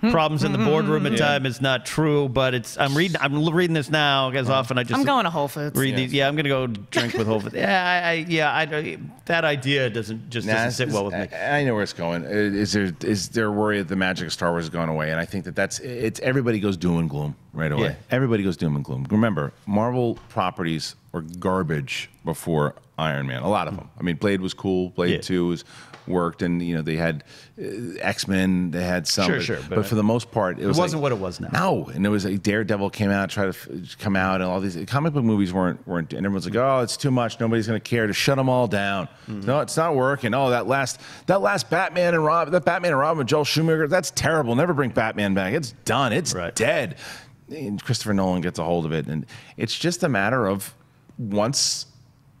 Problems in the boardroom at yeah. time is not true, but it's. I'm reading. I'm reading this now because often I just. I'm going to Whole Foods. Read yeah. these. Yeah, I'm going to go drink with Whole Foods. Yeah, I, I, yeah. I, that idea doesn't just nah, doesn't sit well with me. I, I know where it's going. Is there is there a worry that the magic of Star Wars has gone away? And I think that that's. It's everybody goes doom and gloom right away. Yeah. Everybody goes doom and gloom. Remember, Marvel properties were garbage before Iron Man. A lot of them. I mean, Blade was cool. Blade yeah. Two was. Worked, and you know they had uh, X-Men, they had some, sure, sure, but, but for the most part, it, it was wasn't like, what it was now. No, and it was like Daredevil came out, tried to f come out, and all these comic book movies weren't weren't, and everyone's like, oh, it's too much, nobody's gonna care. To shut them all down. Mm-hmm. No, it's not working. Oh, that last that last Batman and Rob, that Batman and Robin with Joel Schumacher, that's terrible. Never bring Batman back. It's done. It's right. dead. And Christopher Nolan gets a hold of it, and it's just a matter of once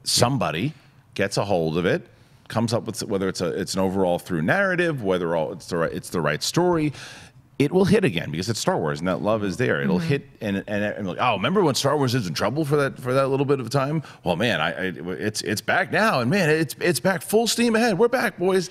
somebody gets a hold of it. Comes up with whether it's a it's an overall through narrative, whether all it's the right, it's the right story, it will hit again because it's Star Wars and that love is there. It'll mm-hmm. hit and and, and like, oh, remember when Star Wars is in trouble for that for that little bit of time? Well, man, I, I it's it's back now, and man, it's it's back full steam ahead. We're back, boys.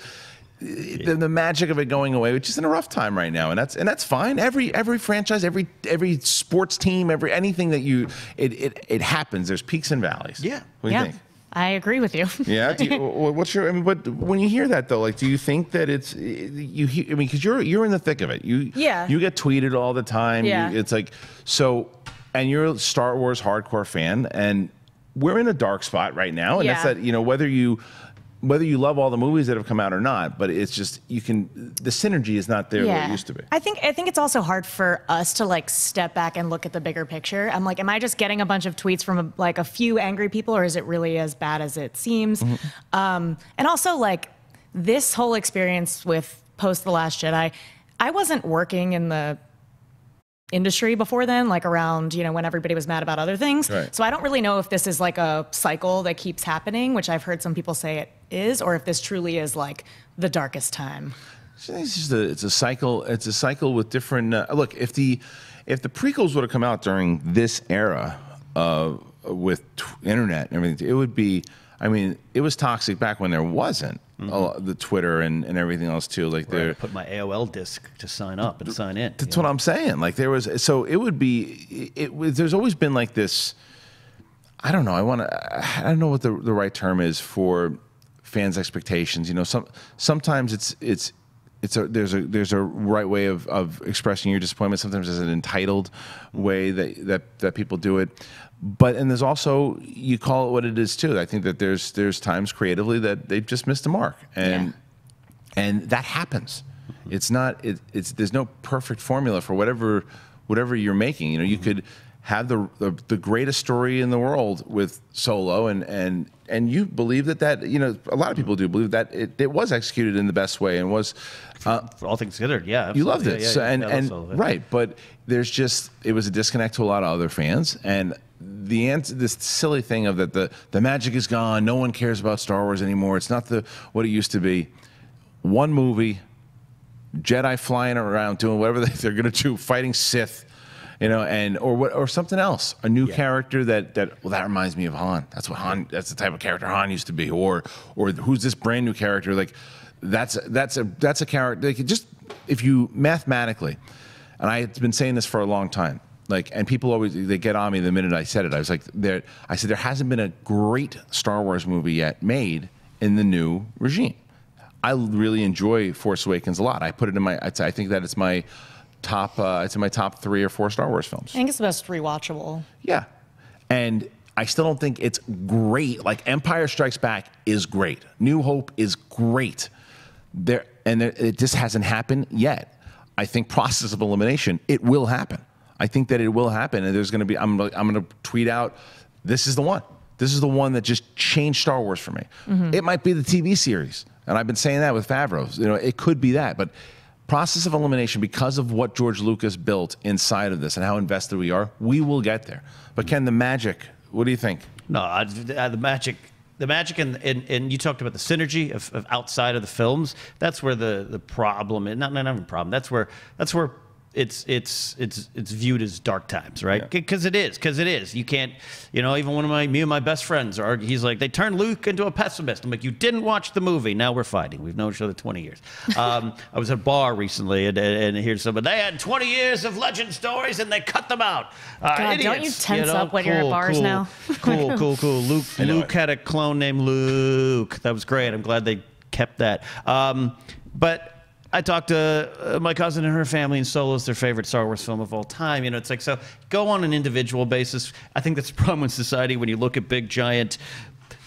The, the magic of it going away, which is in a rough time right now, and that's and that's fine. Every every franchise, every every sports team, every anything that you it it it happens. There's peaks and valleys. Yeah, what do yeah. you think? I agree with you. Yeah. Do you, what's your? I mean, but when you hear that though, like, do you think that it's you? I mean, because you're you're in the thick of it. You yeah. You get tweeted all the time. Yeah. You, it's like so, and you're a Star Wars hardcore fan, and we're in a dark spot right now, and yeah. that's that. You know, whether you whether you love all the movies that have come out or not, but it's just you can the synergy is not there yeah. where it used to be. I think I think it's also hard for us to like step back and look at the bigger picture. I'm like, am I just getting a bunch of tweets from a, like a few angry people, or is it really as bad as it seems? Mm-hmm. Um, and also like this whole experience with post The Last Jedi, I wasn't working in the industry before then, like around, you know, when everybody was mad about other things. Right. So I don't really know if this is like a cycle that keeps happening, which I've heard some people say it is, or if this truly is like the darkest time. So it's just a, it's a cycle. It's a cycle with different, uh, look, if the, if the prequels would have come out during this era uh, with t internet and everything, it would be, I mean, it was toxic back when there wasn't mm-hmm. oh, the Twitter and, and everything else too. Like right, I put my A O L disc to sign up and th sign in. That's what know? I'm saying. Like there was, so it would be, it, it there's always been like this, I don't know. I want to, I don't know what the, the right term is for fans' expectations. You know, some, sometimes it's, it's, it's a, there's a, there's a right way of, of expressing your disappointment. Sometimes there's an entitled way that, that, that people do it. But, and there's also, you call it what it is too. I think that there's, there's times creatively that they've just missed the mark, and, yeah. and that happens. Mm-hmm. It's not, it, it's, there's no perfect formula for whatever, whatever you're making. You know, you mm-hmm. could have the, the, the greatest story in the world with Solo, and, and, and you believe that that, you know, a lot of people do believe that it, it was executed in the best way and was... Uh, for all things considered, yeah. Absolutely. You loved it. Yeah, yeah, so, yeah, and, and Solo, yeah. Right, but there's just, it was a disconnect to a lot of other fans, and the answer, this silly thing of that the, the magic is gone, no one cares about Star Wars anymore, it's not the what it used to be. One movie, Jedi flying around, doing whatever they, they're going to do, fighting Sith, you know, and or what, or something else, a new yeah. character that that well, that reminds me of Han. That's what Han. That's the type of character Han used to be. Or or who's this brand new character? Like, that's that's a that's a character. Like, just if you mathematically, and I've been saying this for a long time. Like, and people always they get on me the minute I said it. I was like, there. I said there hasn't been a great Star Wars movie yet made in the new regime. I really enjoy Force Awakens a lot. I put it in my. I think that it's my. Top, uh, it's in my top three or four Star Wars films. I think it's the most rewatchable. Yeah, and I still don't think it's great. Like Empire Strikes Back is great. New Hope is great. There and there, it just hasn't happened yet. I think process of elimination, it will happen. I think that it will happen, and there's going to be. I'm I'm going to tweet out, this is the one. This is the one that just changed Star Wars for me. Mm-hmm. It might be the T V series, and I've been saying that with Favreau. You know, it could be that, but. Process of elimination, because of what George Lucas built inside of this and how invested we are, we will get there. But Ken, the magic, what do you think? No, I, I, the magic, the magic, and, and, and you talked about the synergy of, of outside of the films. That's where the, the problem is. Not, not even a problem. That's where, that's where it's, it's, it's, it's viewed as dark times, right? Because yeah. it is, because it is. You can't, you know, even one of my, me and my best friends are, he's like, they turned Luke into a pessimist. I'm like, you didn't watch the movie. Now we're fighting. We've known each other twenty years. Um, I was at a bar recently, and, and, and here's someone, they had twenty years of legend stories, and they cut them out. Uh, God, idiots, don't you tense you know? up when cool, you're at bars cool, now? cool, cool, cool. Luke, Luke had a clone named Luke. That was great. I'm glad they kept that. Um, but... I talked to my cousin and her family, and Solo is their favorite Star Wars film of all time. You know, it's like, so go on an individual basis. I think that's the problem with society. When you look at big, giant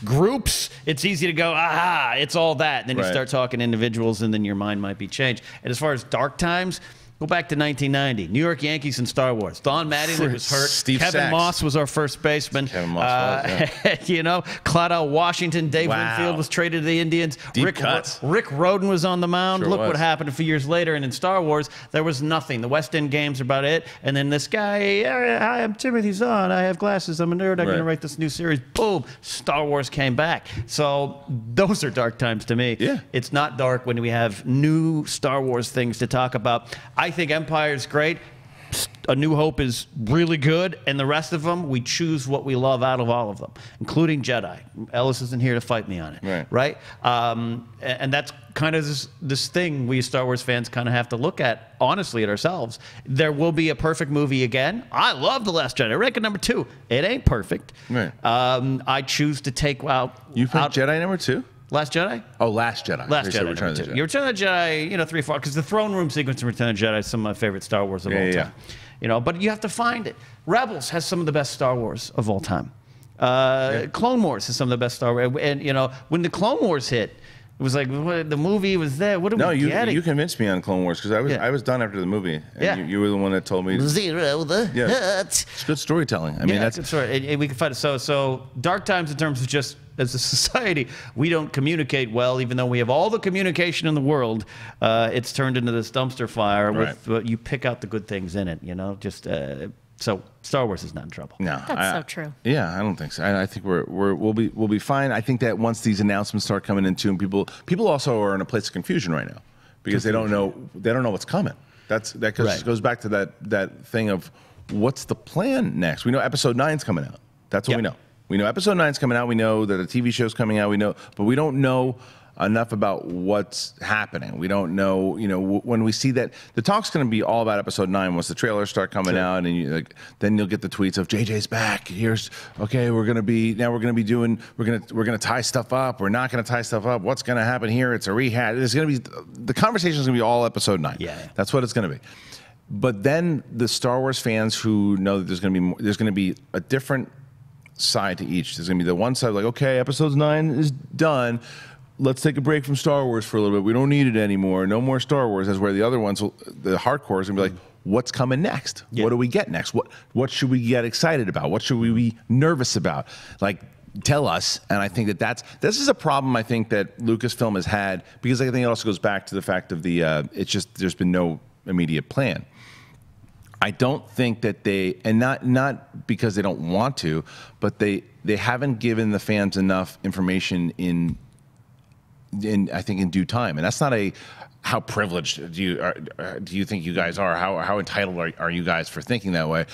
groups, it's easy to go, aha, it's all that. And then right. you start talking individuals, and then your mind might be changed. And as far as dark times, go back to nineteen ninety, New York Yankees and Star Wars. Don Mattingly was hurt. Steve Kevin Sachs. Moss was our first baseman. Kevin Moss uh, was, yeah. You know, Claudel Washington, Dave wow. Winfield was traded to the Indians. Deep Rick, cuts. Rick Roden was on the mound. Sure Look was. what happened a few years later. And in Star Wars, there was nothing. The West End games are about it. And then this guy, hi, I'm Timothy Zahn. I have glasses. I'm a nerd. I'm right. going to write this new series. Boom. Star Wars came back. So those are dark times to me. Yeah. It's not dark when we have new Star Wars things to talk about. I I think Empire is great. A New Hope is really good, and the rest of them, we choose what we love out of all of them, including Jedi. Ellis isn't here to fight me on it, right? right? Um, and that's kind of this, this thing we Star Wars fans kind of have to look at, honestly, at ourselves. There will be a perfect movie again. I love The Last Jedi. I reckon number two. It ain't perfect. Right. Um, I choose to take out... You picked Jedi number two? Last Jedi? Oh, Last Jedi. Last Jedi. Return of the Jedi. You Return of the Jedi, you know, three, four, because the throne room sequence in Return of the Jedi is some of my favorite Star Wars of yeah, all yeah. time. You know, but you have to find it. Rebels has some of the best Star Wars of all time. Uh, yeah. Clone Wars has some of the best Star Wars. And, you know, when the Clone Wars hit, it was like, what, the movie was there. What did no, we you, get? No, you convinced me on Clone Wars, because I was yeah. I was done after the movie. And yeah. you, you were the one that told me. Zero the yeah. hut. It's good storytelling. I mean, yeah, that's good story. And, and we can find it. So, so dark times in terms of just, as a society, we don't communicate well, even though we have all the communication in the world. Uh, it's turned into this dumpster fire. Right. With, uh, you pick out the good things in it, you know. Just uh, so Star Wars is not in trouble. No, that's I, so true. Yeah, I don't think so. I, I think we're, we're we'll be we'll be fine. I think that once these announcements start coming in too, and people people also are in a place of confusion right now because they don't know they don't know what's coming. That's that goes, right. goes back to that that thing of what's the plan next. We know Episode Nine's coming out. That's what yep. we know. We know Episode Nine's coming out. We know that a T V show's coming out. We know, but we don't know enough about what's happening. We don't know, you know, w when we see that, the talk's going to be all about Episode Nine once the trailers start coming sure. out, and you, like, then you'll get the tweets of J J's back. Here's okay. We're going to be now. We're going to be doing. We're going to we're going to tie stuff up. We're not going to tie stuff up. What's going to happen here? It's a rehash. It's going to be the conversation's going to be all Episode Nine. Yeah, that's what it's going to be. But then the Star Wars fans who know that there's going to be more, there's going to be a different side to each. There's going to be the one side like, okay, Episode Nine is done. Let's take a break from Star Wars for a little bit. We don't need it anymore. No more Star Wars. That's where the other ones, will, the hardcores, will be like, what's coming next? Yeah. What do we get next? What what should we get excited about? What should we be nervous about? Like, tell us. And I think that that's, this is a problem I think that Lucasfilm has had, because I think it also goes back to the fact of the, uh, it's just, there's been no immediate plan. I don't think that they, and not not because they don't want to, but they, they haven't given the fans enough information in, in I think in due time, and that's not a how privileged do you are, do you think you guys are? How how entitled are, are you guys for thinking that way?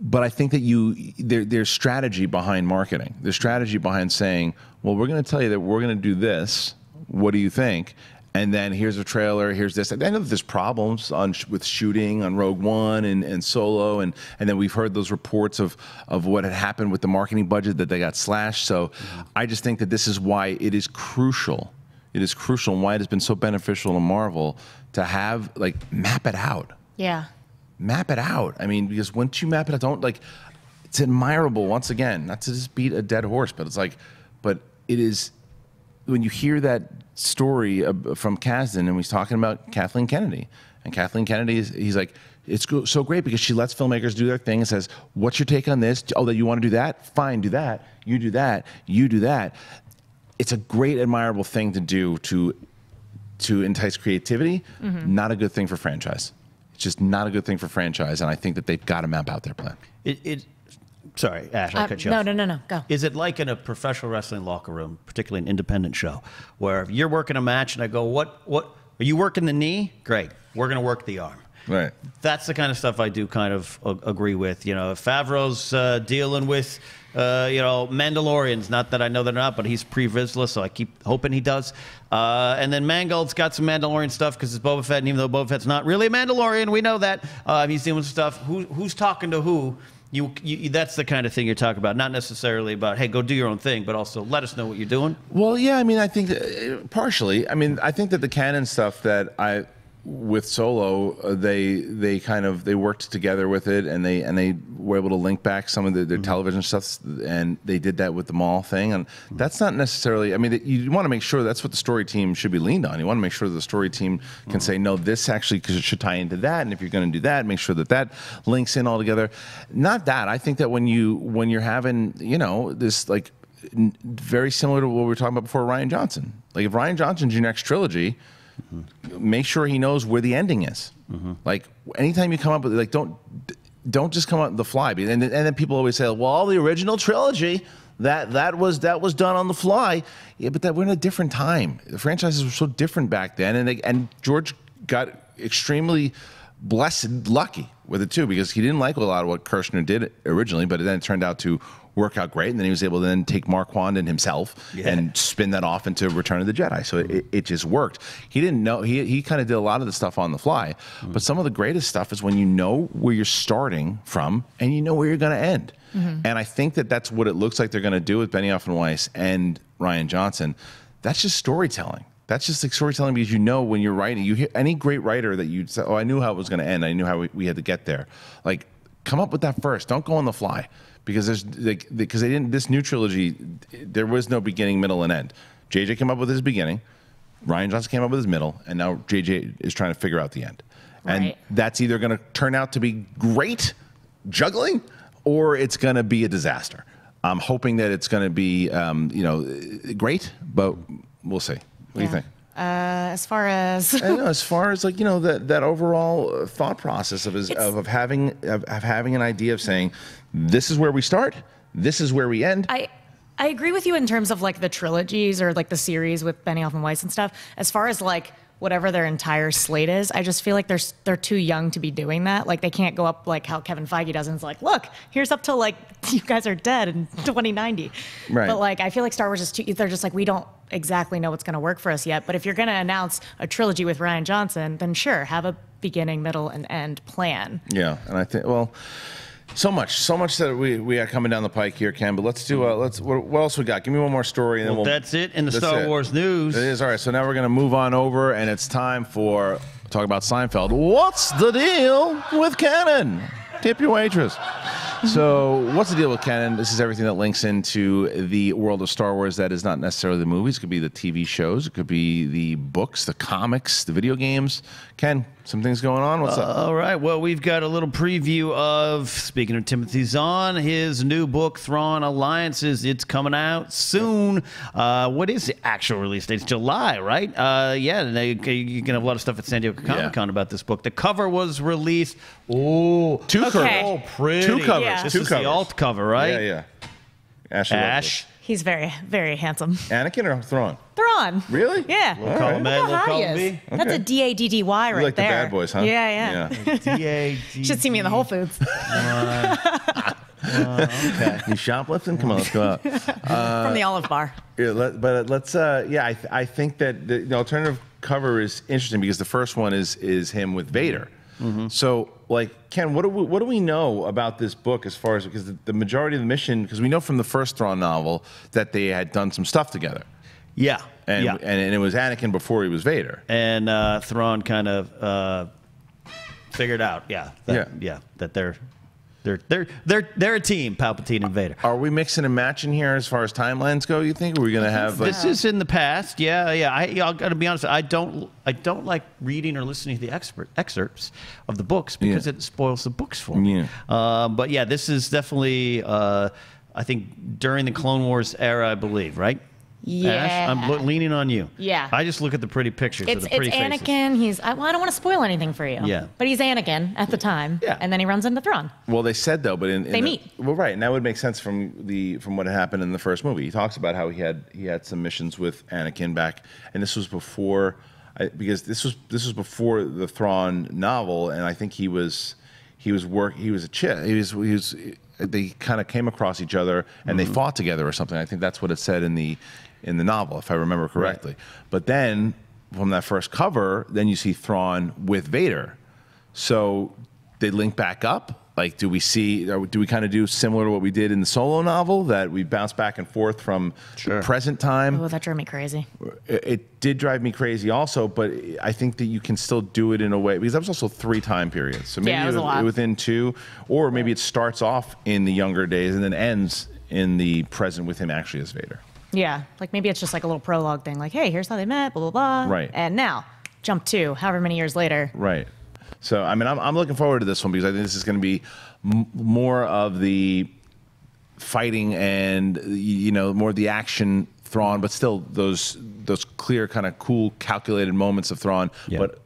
But I think that you there, there's strategy behind marketing. There's strategy behind saying, well, we're going to tell you that we're going to do this. What do you think? And then here's a trailer. Here's this. I know that there's problems on sh with shooting on Rogue One and, and Solo, and and then we've heard those reports of of what had happened with the marketing budget that they got slashed. So mm-hmm. I just think that this is why it is crucial. It is crucial, and why it has been so beneficial to Marvel to have, like, map it out. Yeah. Map it out. I mean, because once you map it out, don't, like, it's admirable, once again, not to just beat a dead horse, but it's like, but it is, when you hear that story from Kasdan, and he's talking about Kathleen Kennedy, and Kathleen Kennedy, is, he's like, it's so great because she lets filmmakers do their thing and says, what's your take on this? Oh, that you want to do that? Fine, do that. You do that. You do that. It's a great, admirable thing to do to to entice creativity. Mm-hmm. Not a good thing for franchise. It's just not a good thing for franchise, and I think that they've got to map out their plan. It, it sorry, Ash, I uh, cut you no, off. No, no, no, no, go. Is it like in a professional wrestling locker room, particularly an independent show, where if you're working a match and I go, what, what, are you working the knee? Great, we're going to work the arm. Right. That's the kind of stuff I do kind of uh, agree with. You know, if Favreau's uh, dealing with... Uh, you know, Mandalorians, not that I know they're not, but he's pre-Vizsla, so I keep hoping he does. Uh, and then Mangold's got some Mandalorian stuff because it's Boba Fett, and even though Boba Fett's not really a Mandalorian, we know that. Uh, he's dealing with stuff. Who, who's talking to who? You, you, that's the kind of thing you're talking about. Not necessarily about, hey, go do your own thing, but also let us know what you're doing. Well, yeah, I mean, I think that, partially. I mean, I think that the canon stuff that I... with Solo, uh, they they kind of they worked together with it, and they and they were able to link back some of the, their mm-hmm. television stuff, and they did that with the Maul thing, and mm-hmm. that's not necessarily. I mean, you want to make sure that's what the story team should be leaned on. You want to make sure the story team can mm-hmm. say, no, this actually should tie into that, and if you're going to do that, make sure that that links in all together. Not that I think that when you when you're having you know this like n very similar to what we were talking about before, Rian Johnson. Like if Rian Johnson's your next trilogy. Mm-hmm. Make sure he knows where the ending is. Mm-hmm. Like anytime you come up with, like, don't don't just come up with the fly. And then, and then people always say, well, the original trilogy that that was that was done on the fly. Yeah, but that we're in a different time. The franchises were so different back then, and they, and George got extremely blessed, lucky with it too, because he didn't like a lot of what Kirshner did originally, but then it turned out to work out great, and then he was able to then take Marquand and himself yeah. and spin that off into Return of the Jedi. So it, it just worked. He didn't know, he, he kind of did a lot of the stuff on the fly, mm-hmm. but some of the greatest stuff is when you know where you're starting from and you know where you're going to end. Mm-hmm. And I think that that's what it looks like they're going to do with Benioff and Weiss and Rian Johnson. That's just storytelling. That's just like storytelling, because you know when you're writing, you hear any great writer that you say, oh, I knew how it was going to end. I knew how we, we had to get there. Like, come up with that first. Don't go on the fly, because there's because they, they didn't. This new trilogy, there was no beginning, middle, and end. J J came up with his beginning, Rian Johnson came up with his middle, and now J J is trying to figure out the end. Right. And that's either going to turn out to be great juggling, or it's going to be a disaster. I'm hoping that it's going to be um, you know great, but we'll see. What yeah. do you think? Uh, as far as I know, as far as like you know that that overall thought process of his, of, of having of, of having an idea of saying, this is where we start, this is where we end. I I agree with you in terms of like the trilogies or like the series with Benioff and Weiss and stuff. As far as like whatever their entire slate is. I just feel like they're they're too young to be doing that. Like, they can't go up like how Kevin Feige does and it's like, look, here's up till like you guys are dead in twenty ninety. Right. But like, I feel like Star Wars is too, they're just like, we don't exactly know what's going to work for us yet. But if you're going to announce a trilogy with Rian Johnson, then sure, have a beginning, middle, and end plan. Yeah, and I think, well, so much, so much that we we are coming down the pike here, Ken. But let's do. Uh, let's. What, what else we got? Give me one more story, and well, then we'll. That's it in the Star it. Wars news. It is all right. So now we're gonna move on over, and it's time for talk about Seinfeld. What's the deal with Kenan? Tip your waitress. So what's the deal with Kenan? This is everything that links into the world of Star Wars that is not necessarily the movies. It could be the T V shows. It could be the books, the comics, the video games. Ken, some things going on. What's uh, up? All right. Well, we've got a little preview of, speaking of Timothy Zahn, his new book, Thrawn Alliances. It's coming out soon. Uh, what is the actual release date? It's July, right? Uh, yeah. They, you can have a lot of stuff at San Diego Comic-Con yeah. about this book. The cover was released. Ooh, two covers. Okay. Oh, pretty. Two covers. Yeah. Yeah. This Two is covers. The alt cover, right? Yeah, yeah. Ashley Ash. He's very, very handsome. Anakin or Thrawn? Thrawn. Really? Yeah. We'll call him A, we'll call him B. That's a D A D D Y right there. You like the bad boys, huh? Yeah, yeah. D A D D. Should see me in the Whole Foods. Uh, okay. You shoplifting? Come on, let's go out. Uh, From the Olive Bar. Yeah, let, but let's. Uh, yeah, I, th I think that the, the alternative cover is interesting because the first one is is him with Vader. Mm-hmm. So, like, Ken, what do we what do we know about this book as far as, because the, the majority of the mission, because we know from the first Thrawn novel that they had done some stuff together. Yeah, and yeah. and, and it was Anakin before he was Vader, and uh, Thrawn kind of uh, figured out, yeah, that, yeah, yeah, that they're. They're they're they're they're a team, Palpatine and Vader. Are we mixing and matching here as far as timelines go? You think, or are we gonna have like this is in the past? Yeah, yeah. I I'll gotta be honest. I don't I don't like reading or listening to the expert excerpts of the books because yeah. it spoils the books for me. Yeah. Uh, but yeah, this is definitely uh, I think during the Clone Wars era, I believe, right? Yeah, Ash, I'm leaning on you. Yeah, I just look at the pretty pictures. It's, of the pretty it's Anakin. Faces. He's I, well, I don't want to spoil anything for you. Yeah, but he's Anakin at the time. Yeah, and then he runs into Thrawn. Well, they said though, but in, in they the, meet. Well, right, and that would make sense from the from what happened in the first movie. He talks about how he had he had some missions with Anakin back, and this was before, I, because this was this was before the Thrawn novel, and I think he was he was work he was a chit he was he was. They kind of came across each other and mm-hmm. they fought together or something. I think that's what it said in the in the novel, if I remember correctly. Right. But then from that first cover, then you see Thrawn with Vader. So they link back up. Like, do we see, do we kind of do similar to what we did in the Solo novel, that we bounce back and forth from sure. the present time? Oh, that drove me crazy. It, it did drive me crazy also, but I think that you can still do it in a way, because that was also three time periods. So maybe yeah, it was it, a lot. Within two, or maybe it starts off in the younger days and then ends in the present with him actually as Vader. Yeah, like maybe it's just like a little prologue thing, like, hey, here's how they met, blah, blah, blah. Right. And now, jump to however many years later. Right. So, I mean, I'm, I'm looking forward to this one because I think this is going to be m more of the fighting and, you know, more of the action Thrawn, but still those those clear kind of cool calculated moments of Thrawn. Yeah. But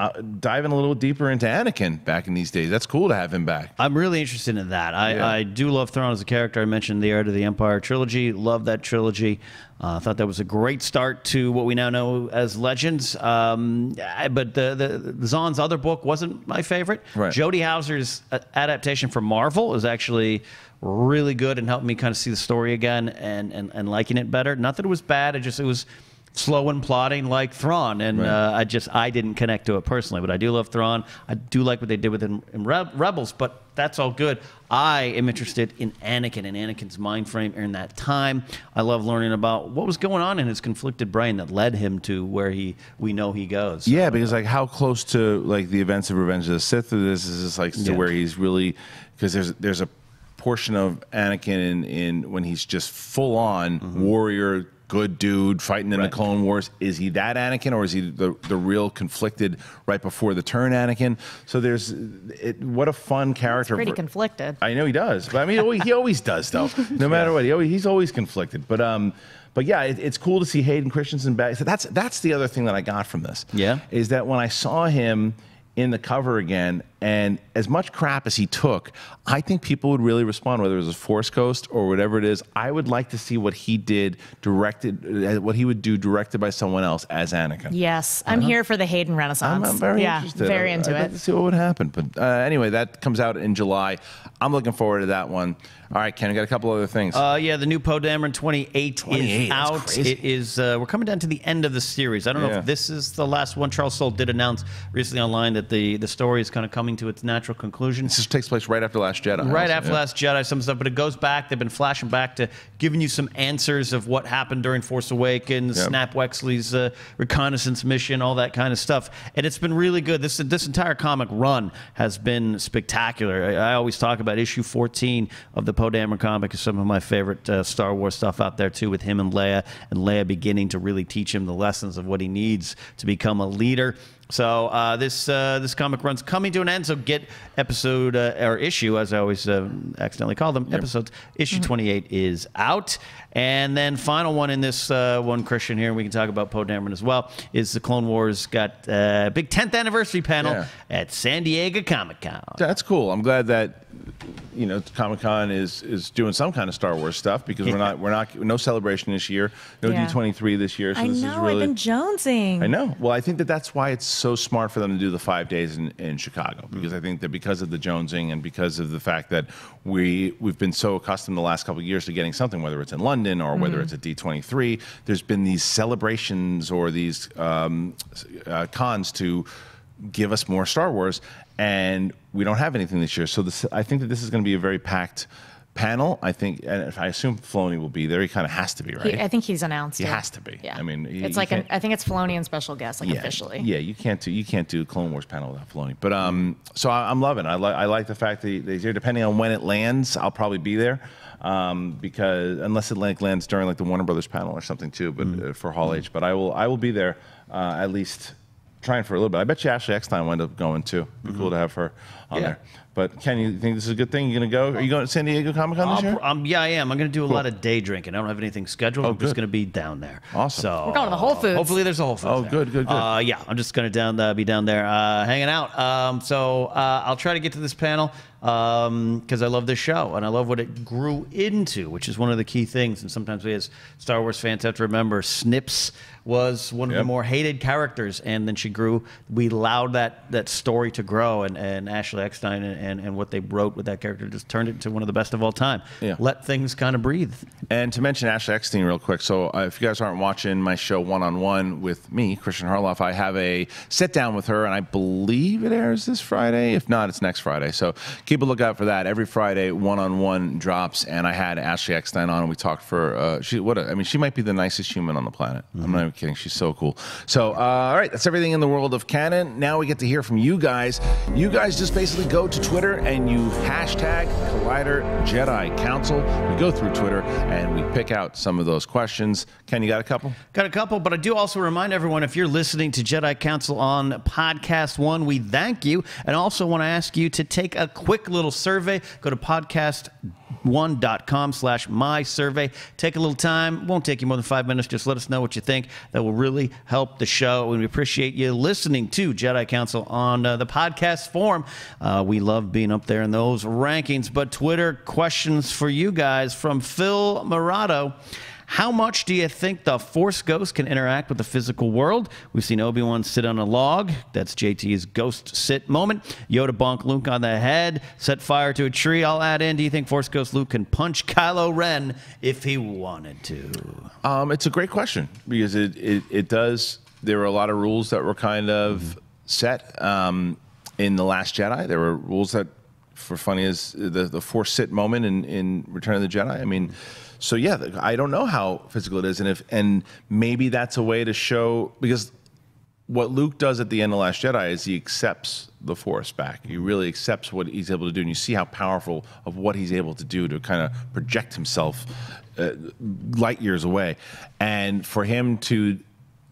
uh, diving a little deeper into Anakin back in these days. That's cool to have him back. I'm really interested in that. I, yeah. I do love Thrawn as a character. I mentioned the Heir to the Empire trilogy. Love that trilogy. I uh, thought that was a great start to what we now know as Legends. Um, I, but the, the, the Zahn's other book wasn't my favorite. Right. Jodie Houser's adaptation from Marvel is actually really good and helped me kind of see the story again and, and, and liking it better. Not that it was bad. It just it was... slow and plodding like Thrawn, and right. uh, I just I didn't connect to it personally, but I do love Thrawn. I do like what they did with him in Re Rebels, but that's all good. I am interested in Anakin and Anakin's mind frame in that time. I love learning about what was going on in his conflicted brain that led him to where he we know he goes. Yeah, because like how close to like the events of Revenge of the Sith or this is this like to yeah. where he's really, because there's there's a portion of Anakin in, in when he's just full on mm-hmm. warrior. Good dude fighting in right. the Clone Wars. Is he that Anakin, or is he the the real conflicted right before the turn Anakin? So there's, it, what a fun character. He's pretty conflicted. I know he does, but I mean he always does though. No matter yeah. what, he always, he's always conflicted. But um, but yeah, it, it's cool to see Hayden Christensen back. So that's that's the other thing that I got from this. Yeah, is that when I saw him in the cover again, And as much crap as he took, I think people would really respond, whether it was a Force Ghost or whatever it is. I would like to see what he did directed, what he would do directed by someone else as Anakin. Yes, I'm here for the Hayden Renaissance. I'm, I'm very yeah, interested. very into I'd, I'd it. I'd like to see what would happen. But uh, anyway, that comes out in July. I'm looking forward to that one. All right, Ken, we got a couple other things. Uh, yeah, the new Poe Dameron twenty-eight is out. It is. Uh, we're coming down to the end of the series. I don't yeah. know if this is the last one. Charles Soule did announce recently online that the the story is kind of coming to its natural conclusion. This just takes place right after Last Jedi. Right after yeah. Last Jedi, some stuff, but it goes back. They've been flashing back to giving you some answers of what happened during Force Awakens, yep. Snap Wexley's uh, reconnaissance mission, all that kind of stuff. And it's been really good. This this entire comic run has been spectacular. I, I always talk about issue fourteen of the Poe Dameron comic is some of my favorite uh, Star Wars stuff out there too, with him and Leia, and Leia beginning to really teach him the lessons of what he needs to become a leader. So uh, this uh, this comic run's coming to an end. So get episode uh, or issue, as I always uh, accidentally call them, yep. episodes. Issue mm-hmm. twenty-eight is out, and then final one in this uh, one, Christian here, and we can talk about Poe Dameron as well. Is the Clone Wars got a uh, big tenth anniversary panel yeah. at San Diego Comic-Con? That's cool. I'm glad that you know Comic-Con is is doing some kind of Star Wars stuff because yeah. we're not we're not no celebration this year, no yeah. D twenty-three this year. So I this know. Is really, I've been jonesing. I know. Well, I think that that's why it's so smart for them to do the five days in, in Chicago, because I think that because of the jonesing and because of the fact that we we've been so accustomed the last couple of years to getting something, whether it's in London or mm-hmm. whether it's at D twenty-three, there's been these celebrations or these um, uh, cons to give us more Star Wars, and we don't have anything this year. So this, I think that this is going to be a very packed panel, I think, and I assume Filoni will be there. He kind of has to be, right? He, I think he's announced. He it. has to be. Yeah. I mean, he, it's like an, I think it's Filoni and special guest, like yeah, officially. Yeah, you can't do you can't do Clone Wars panel without Filoni. But um, so I, I'm loving. It. I like I like the fact that he's here. Depending on when it lands, I'll probably be there, um, because unless it lands during like the Warner Brothers panel or something too, but mm. uh, for Hall mm. H. But I will I will be there uh, at least. Trying for a little bit. I bet you Ashley Eckstein wound up going too. Be mm-hmm. cool to have her on yeah. there. But Ken, you think this is a good thing? You're gonna go? Are you going to San Diego Comic Con this year? Um, yeah, I am. I'm gonna do a cool. lot of day drinking. I don't have anything scheduled. Oh, I'm good. just gonna be down there. Awesome. So we're going to the Whole Foods. Hopefully, there's a Whole Foods. Oh, there. good, good, good. Uh, yeah, I'm just gonna down uh, be down there uh, hanging out. Um, so uh, I'll try to get to this panel. Um, because I love this show and I love what it grew into, which is one of the key things. And sometimes we as Star Wars fans have to remember Snips was one of yep. the more hated characters, and then she grew. We allowed that that story to grow, and, and Ashley Eckstein and, and, and what they wrote with that character just turned it into one of the best of all time. Yeah. Let things kind of breathe. And to mention Ashley Eckstein real quick, so uh, if you guys aren't watching my show one-on-one with me, Christian Harloff, I have a sit-down with her, and I believe it airs this Friday. If not, it's next Friday. So keep a lookout for that. Every Friday, one-on-one drops, and I had Ashley Eckstein on, and we talked for, uh, she, what a, I mean, she might be the nicest human on the planet. Mm-hmm. I'm not even kidding. She's so cool. So, uh, all right, that's everything in the world of canon. Now we get to hear from you guys. You guys just basically go to Twitter, and you hashtag Collider Jedi Council. We go through Twitter, and we pick out some of those questions. Ken, you got a couple? Got a couple, but I do also remind everyone, if you're listening to Jedi Council on Podcast One, we thank you, and also want to ask you to take a quick little survey. Go to podcast one dot com slash my survey. Take a little time. Won't take you more than five minutes. Just let us know what you think. That will really help the show, and we appreciate you listening to Jedi Council on uh, the podcast form. Uh, we love being up there in those rankings. But Twitter questions for you guys from Phil Morado. How much do you think the Force Ghost can interact with the physical world? We've seen Obi-Wan sit on a log. That's J T's ghost sit moment. Yoda bonk Luke on the head. Set fire to a tree. I'll add in, do you think Force Ghost Luke can punch Kylo Ren if he wanted to? Um, it's a great question because it, it, it does. There were a lot of rules that were kind of mm-hmm. set um, in The Last Jedi. There were rules that, for funny, is the, the Force sit moment in, in Return of the Jedi. I mean... So yeah, I don't know how physical it is, and if and maybe that's a way to show, because what Luke does at the end of Last Jedi is he accepts the Force back. He really accepts what he's able to do, and you see how powerful of what he's able to do to kind of project himself uh, light years away, and for him to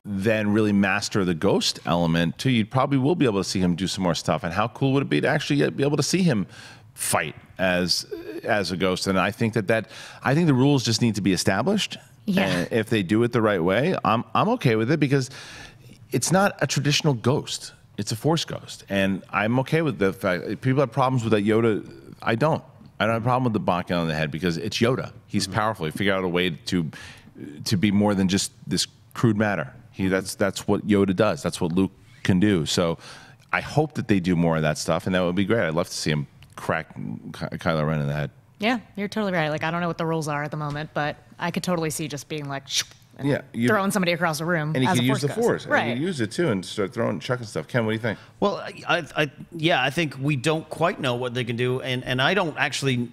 then really master the ghost element too, you probably will be able to see him do some more stuff. And how cool would it be to actually be able to see him fight as as a ghost? And I think that that I think the rules just need to be established. Yeah. And if they do it the right way, I'm I'm okay with it, because it's not a traditional ghost. It's a Force ghost, and I'm okay with the fact that people have problems with that Yoda. I don't. I don't have a problem with the bonking on the head because it's Yoda. He's mm-hmm. powerful. He figured out a way to to be more than just this crude matter. He that's that's what Yoda does. That's what Luke can do. So I hope that they do more of that stuff, and that would be great. I'd love to see him crack Ky Kylo Ren in the head. Yeah, you're totally right. Like I don't know what the rules are at the moment, but I could totally see just being like. And yeah, you, throwing somebody across the room, and he could use the force, right? And he could use it too, and start throwing, chucking stuff. Ken, what do you think? Well, I, I, yeah, I think we don't quite know what they can do, and and I don't actually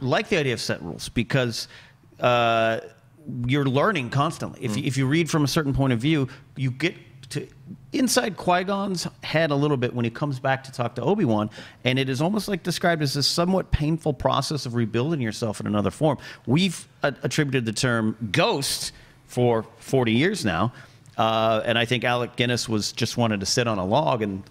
like the idea of set rules because uh, you're learning constantly. If mm. if you read from a certain point of view, you get to inside Qui-Gon's head a little bit when he comes back to talk to Obi-Wan, and it is almost like described as a somewhat painful process of rebuilding yourself in another form. We've attributed the term ghost for forty years now, uh, and I think Alec Guinness was just wanted to sit on a log, and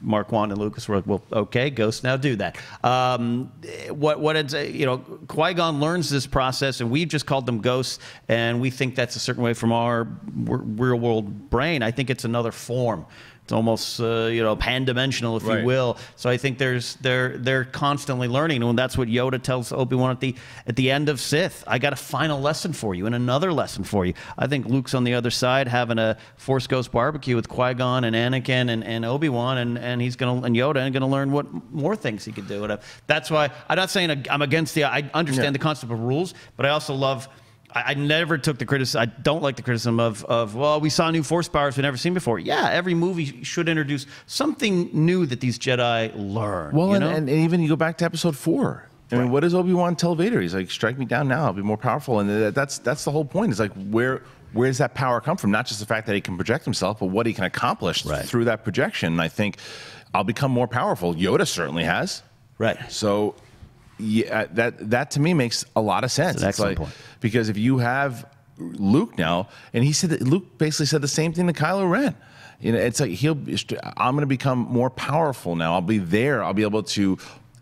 Mark Wand and Lucas were like, well, okay, ghosts now do that. Um, what, what it's, you know, Qui-Gon learns this process, and we've just called them ghosts, and we think that's a certain way from our real-world brain. I think it's another form. It's almost, uh, you know, pan-dimensional, if right. you will. So I think there's they're they're constantly learning, and that's what Yoda tells Obi-Wan at the at the end of Sith. I got a final lesson for you, and another lesson for you. I think Luke's on the other side having a Force Ghost barbecue with Qui-Gon and Anakin and, and Obi-Wan, and and he's gonna and Yoda and gonna learn what more things he could do. That's why I'm not saying I'm against the. I understand yeah. the concept of rules, but I also love. I never took the criticism. I don't like the criticism of, of, well, we saw new Force powers we've never seen before. Yeah, every movie should introduce something new that these Jedi learn. Well, you and, know? and even you go back to Episode Four. I right. mean, what does Obi-Wan tell Vader? He's like, "Strike me down now. I'll be more powerful." And that's that's the whole point. It's like, where where does that power come from? Not just the fact that he can project himself, but what he can accomplish right. through that projection. And I think I'll become more powerful. Yoda certainly has. Right. So. Yeah, that that to me makes a lot of sense. That's an excellent point. Because if you have Luke now, and he said that Luke basically said the same thing to Kylo Ren. You know, it's like he'll. I'm going to become more powerful now. I'll be there. I'll be able to,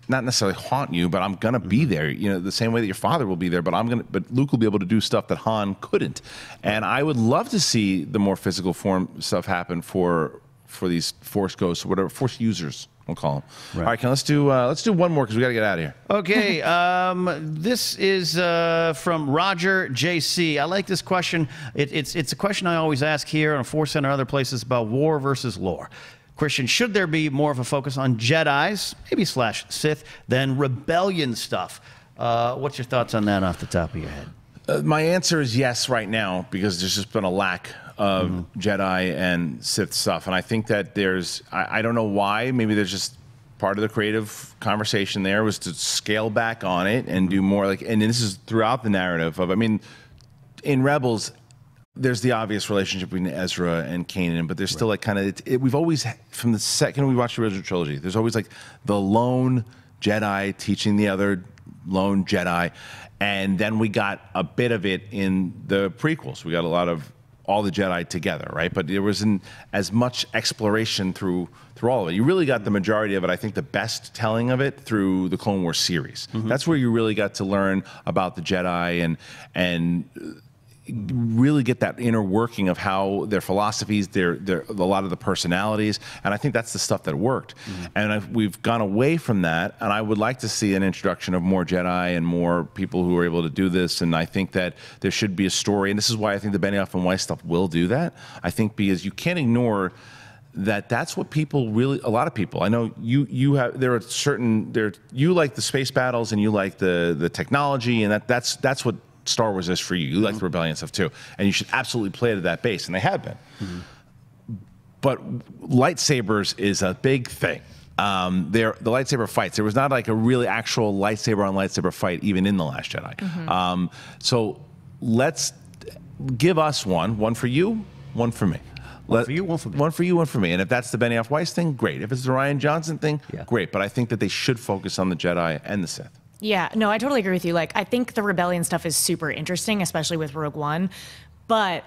not necessarily haunt you, but I'm going to mm-hmm. be there. You know, the same way that your father will be there. But I'm going. But Luke will be able to do stuff that Han couldn't. And I would love to see the more physical form stuff happen for for these Force ghosts, or whatever Force users. We'll call him. Right. All right, Ken, let's do, uh, let's do one more because we got to get out of here. Okay, um, this is uh, from Roger J C. I like this question. It, it's, it's a question I always ask here on Force Center and other places about war versus lore. Christian, should there be more of a focus on Jedis, maybe slash Sith, than rebellion stuff? Uh, what's your thoughts on that off the top of your head? Uh, my answer is yes right now because there's just been a lack of mm-hmm. Jedi and Sith stuff. And I think that there's, I, I don't know why, maybe there's just part of the creative conversation there was to scale back on it and do more like, and this is throughout the narrative of, I mean, in Rebels, there's the obvious relationship between Ezra and Kanan, but there's right. still like kind of, it, it, we've always, from the second we watched the original trilogy, there's always like the lone Jedi teaching the other lone Jedi. And then we got a bit of it in the prequels. We got a lot of all the Jedi together, right? But there wasn't as much exploration through through all of it. You really got the majority of it, I think the best telling of it, through the Clone Wars series. Mm-hmm. That's where you really got to learn about the Jedi and and really get that inner working of how their philosophies, their, their, a lot of the personalities, and I think that's the stuff that worked. Mm-hmm. And I've, we've gone away from that, and I would like to see an introduction of more Jedi and more people who are able to do this, and I think that there should be a story, and this is why I think the Benioff and Weiss stuff will do that. I think because you can't ignore that that's what people really, a lot of people, I know you you have, there are certain, there you like the space battles and you like the, the technology, and that, that's, that's what Star Wars is for you. You like the rebellion stuff too, and you should absolutely play to that base, and they have been. Mm-hmm. But lightsabers is a big thing. Um, there, the lightsaber fights. There was not like a really actual lightsaber on lightsaber fight, even in the Last Jedi. Mm-hmm. Um, so let's give us one, one for you, one for me. One Let, for you, one for me. One for you, one for me. And if that's the Benioff Weiss thing, great. If it's the Rian Johnson thing, yeah. great. But I think that they should focus on the Jedi and the Sith. Yeah, no, I totally agree with you. Like, I think the rebellion stuff is super interesting, especially with Rogue One. But,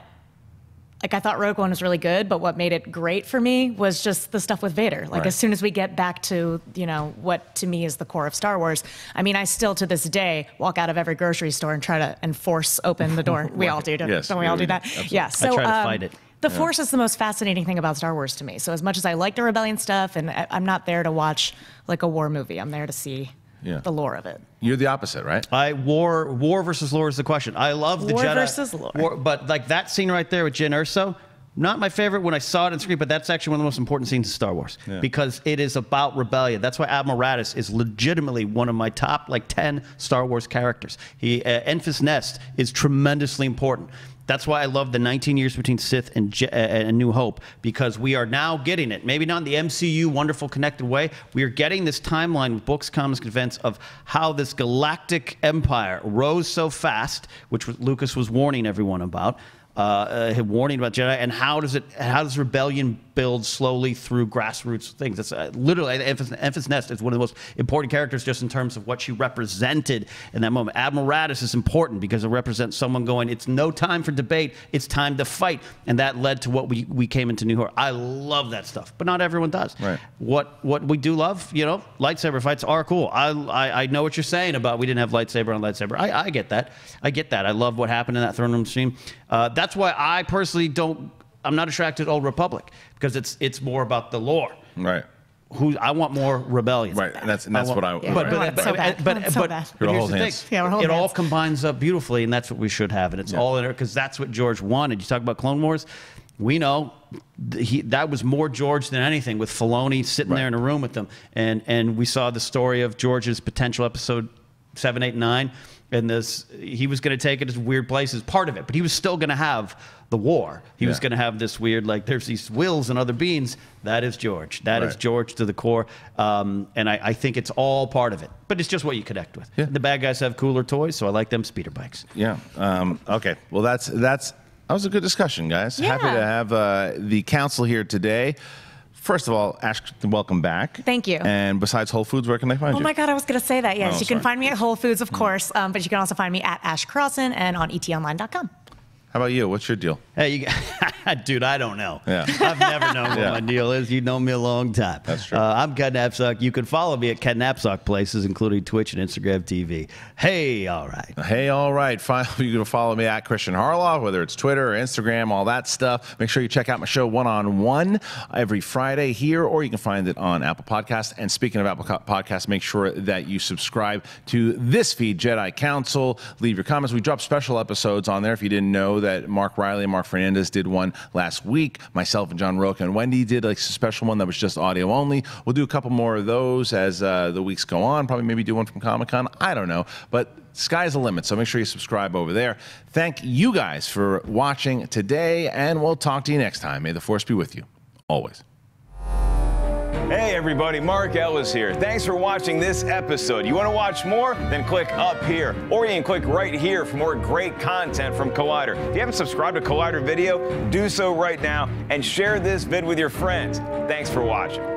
like, I thought Rogue One was really good, but what made it great for me was just the stuff with Vader. Like, right. as soon as we get back to, you know, what to me is the core of Star Wars, I mean, I still, to this day, walk out of every grocery store and try to and force open the door. We right. all do, don't, yes, don't we all do that? Absolutely. Yeah, so I try to um, fight it. The yeah. Force is the most fascinating thing about Star Wars to me. So as much as I like the Rebellion stuff, and I, I'm not there to watch like a war movie, I'm there to see yeah. the lore of it. You're the opposite, right? I war war versus lore is the question. I love the war Jedi. War versus lore. War, but like that scene right there with Jyn Erso, not my favorite when I saw it on screen, but that's actually one of the most important scenes in Star Wars yeah. because it is about rebellion. That's why Admiral Raddus is legitimately one of my top like ten Star Wars characters. He uh, Enfys Nest is tremendously important. That's why I love the nineteen years between Sith and, Je and New Hope, because we are now getting it. Maybe not in the M C U wonderful connected way. We are getting this timeline with books, comics, and events of how this galactic empire rose so fast, which was, Lucas was warning everyone about, uh, uh, warning about Jedi, and how does it? How does rebellion build slowly through grassroots things? That's uh, literally Enfys Nest is one of the most important characters, just in terms of what she represented in that moment. Admiral Raddus is important because it represents someone going, it's no time for debate, it's time to fight, and that led to what we we came into New York. I love that stuff, but not everyone does. Right. What what we do love, you know, lightsaber fights are cool. I I, I know what you're saying about we didn't have lightsaber on lightsaber. I, I get that. I get that. I love what happened in that throne room scene. Uh, that's why I personally don't. I'm not attracted to Old Republic because it's it's more about the lore. Right. Who I want more rebellion. Right. And that's and that's I want, what I. Yeah. But but but so but, but, but, so but here's the thing. Yeah, it hands. all combines up beautifully, and that's what we should have. And it's yeah. all in there because that's what George wanted. You talk about Clone Wars. We know he, that was more George than anything, with Filoni sitting right. there in a room with them, and and we saw the story of George's potential episode seven, eight, nine. And this, he was going to take it to weird places, part of it, but he was still going to have the war. He yeah. was going to have this weird, like, there's these wills and other beings. That is George. That right. is George to the core. Um, and I, I think it's all part of it, but it's just what you connect with. Yeah. The bad guys have cooler toys, so I like them speeder bikes. Yeah. Um, okay. Well, that's, that's, that was a good discussion, guys. Yeah. Happy to have uh, the council here today. First of all, Ash, welcome back. Thank you. And besides Whole Foods, where can they find oh you? Oh my God, I was going to say that. Yes, oh, you sorry. can find me at Whole Foods, of course, um, but you can also find me at Ash Crossan and on E T online dot com. How about you? What's your deal? Hey, you, dude, I don't know. Yeah. I've never known what yeah. my deal is. You've known me a long time. That's true. Uh, I'm Ken Napzok. You can follow me at Ken Napzok places, including Twitch and Instagram T V. Hey, all right. Hey, all right. Finally, you can follow me at Christian Harloff, whether it's Twitter or Instagram, all that stuff. Make sure you check out my show One on One every Friday here, or you can find it on Apple Podcasts. And speaking of Apple Podcasts, make sure that you subscribe to this feed, Jedi Council. Leave your comments. We drop special episodes on there if you didn't know that Mark Riley and Mark Fernandez did one last week. Myself and John Roca and Wendy did like a special one that was just audio only. We'll do a couple more of those as uh, the weeks go on. Probably maybe do one from Comic-Con. I don't know. But sky's the limit, so make sure you subscribe over there. Thank you guys for watching today, and we'll talk to you next time. May the Force be with you, always. Hey everybody, Mark Ellis here. Thanks for watching this episode. You want to watch more? Then click up here. Or you can click right here for more great content from Collider. If you haven't subscribed to Collider Video, do so right now and share this vid with your friends. Thanks for watching.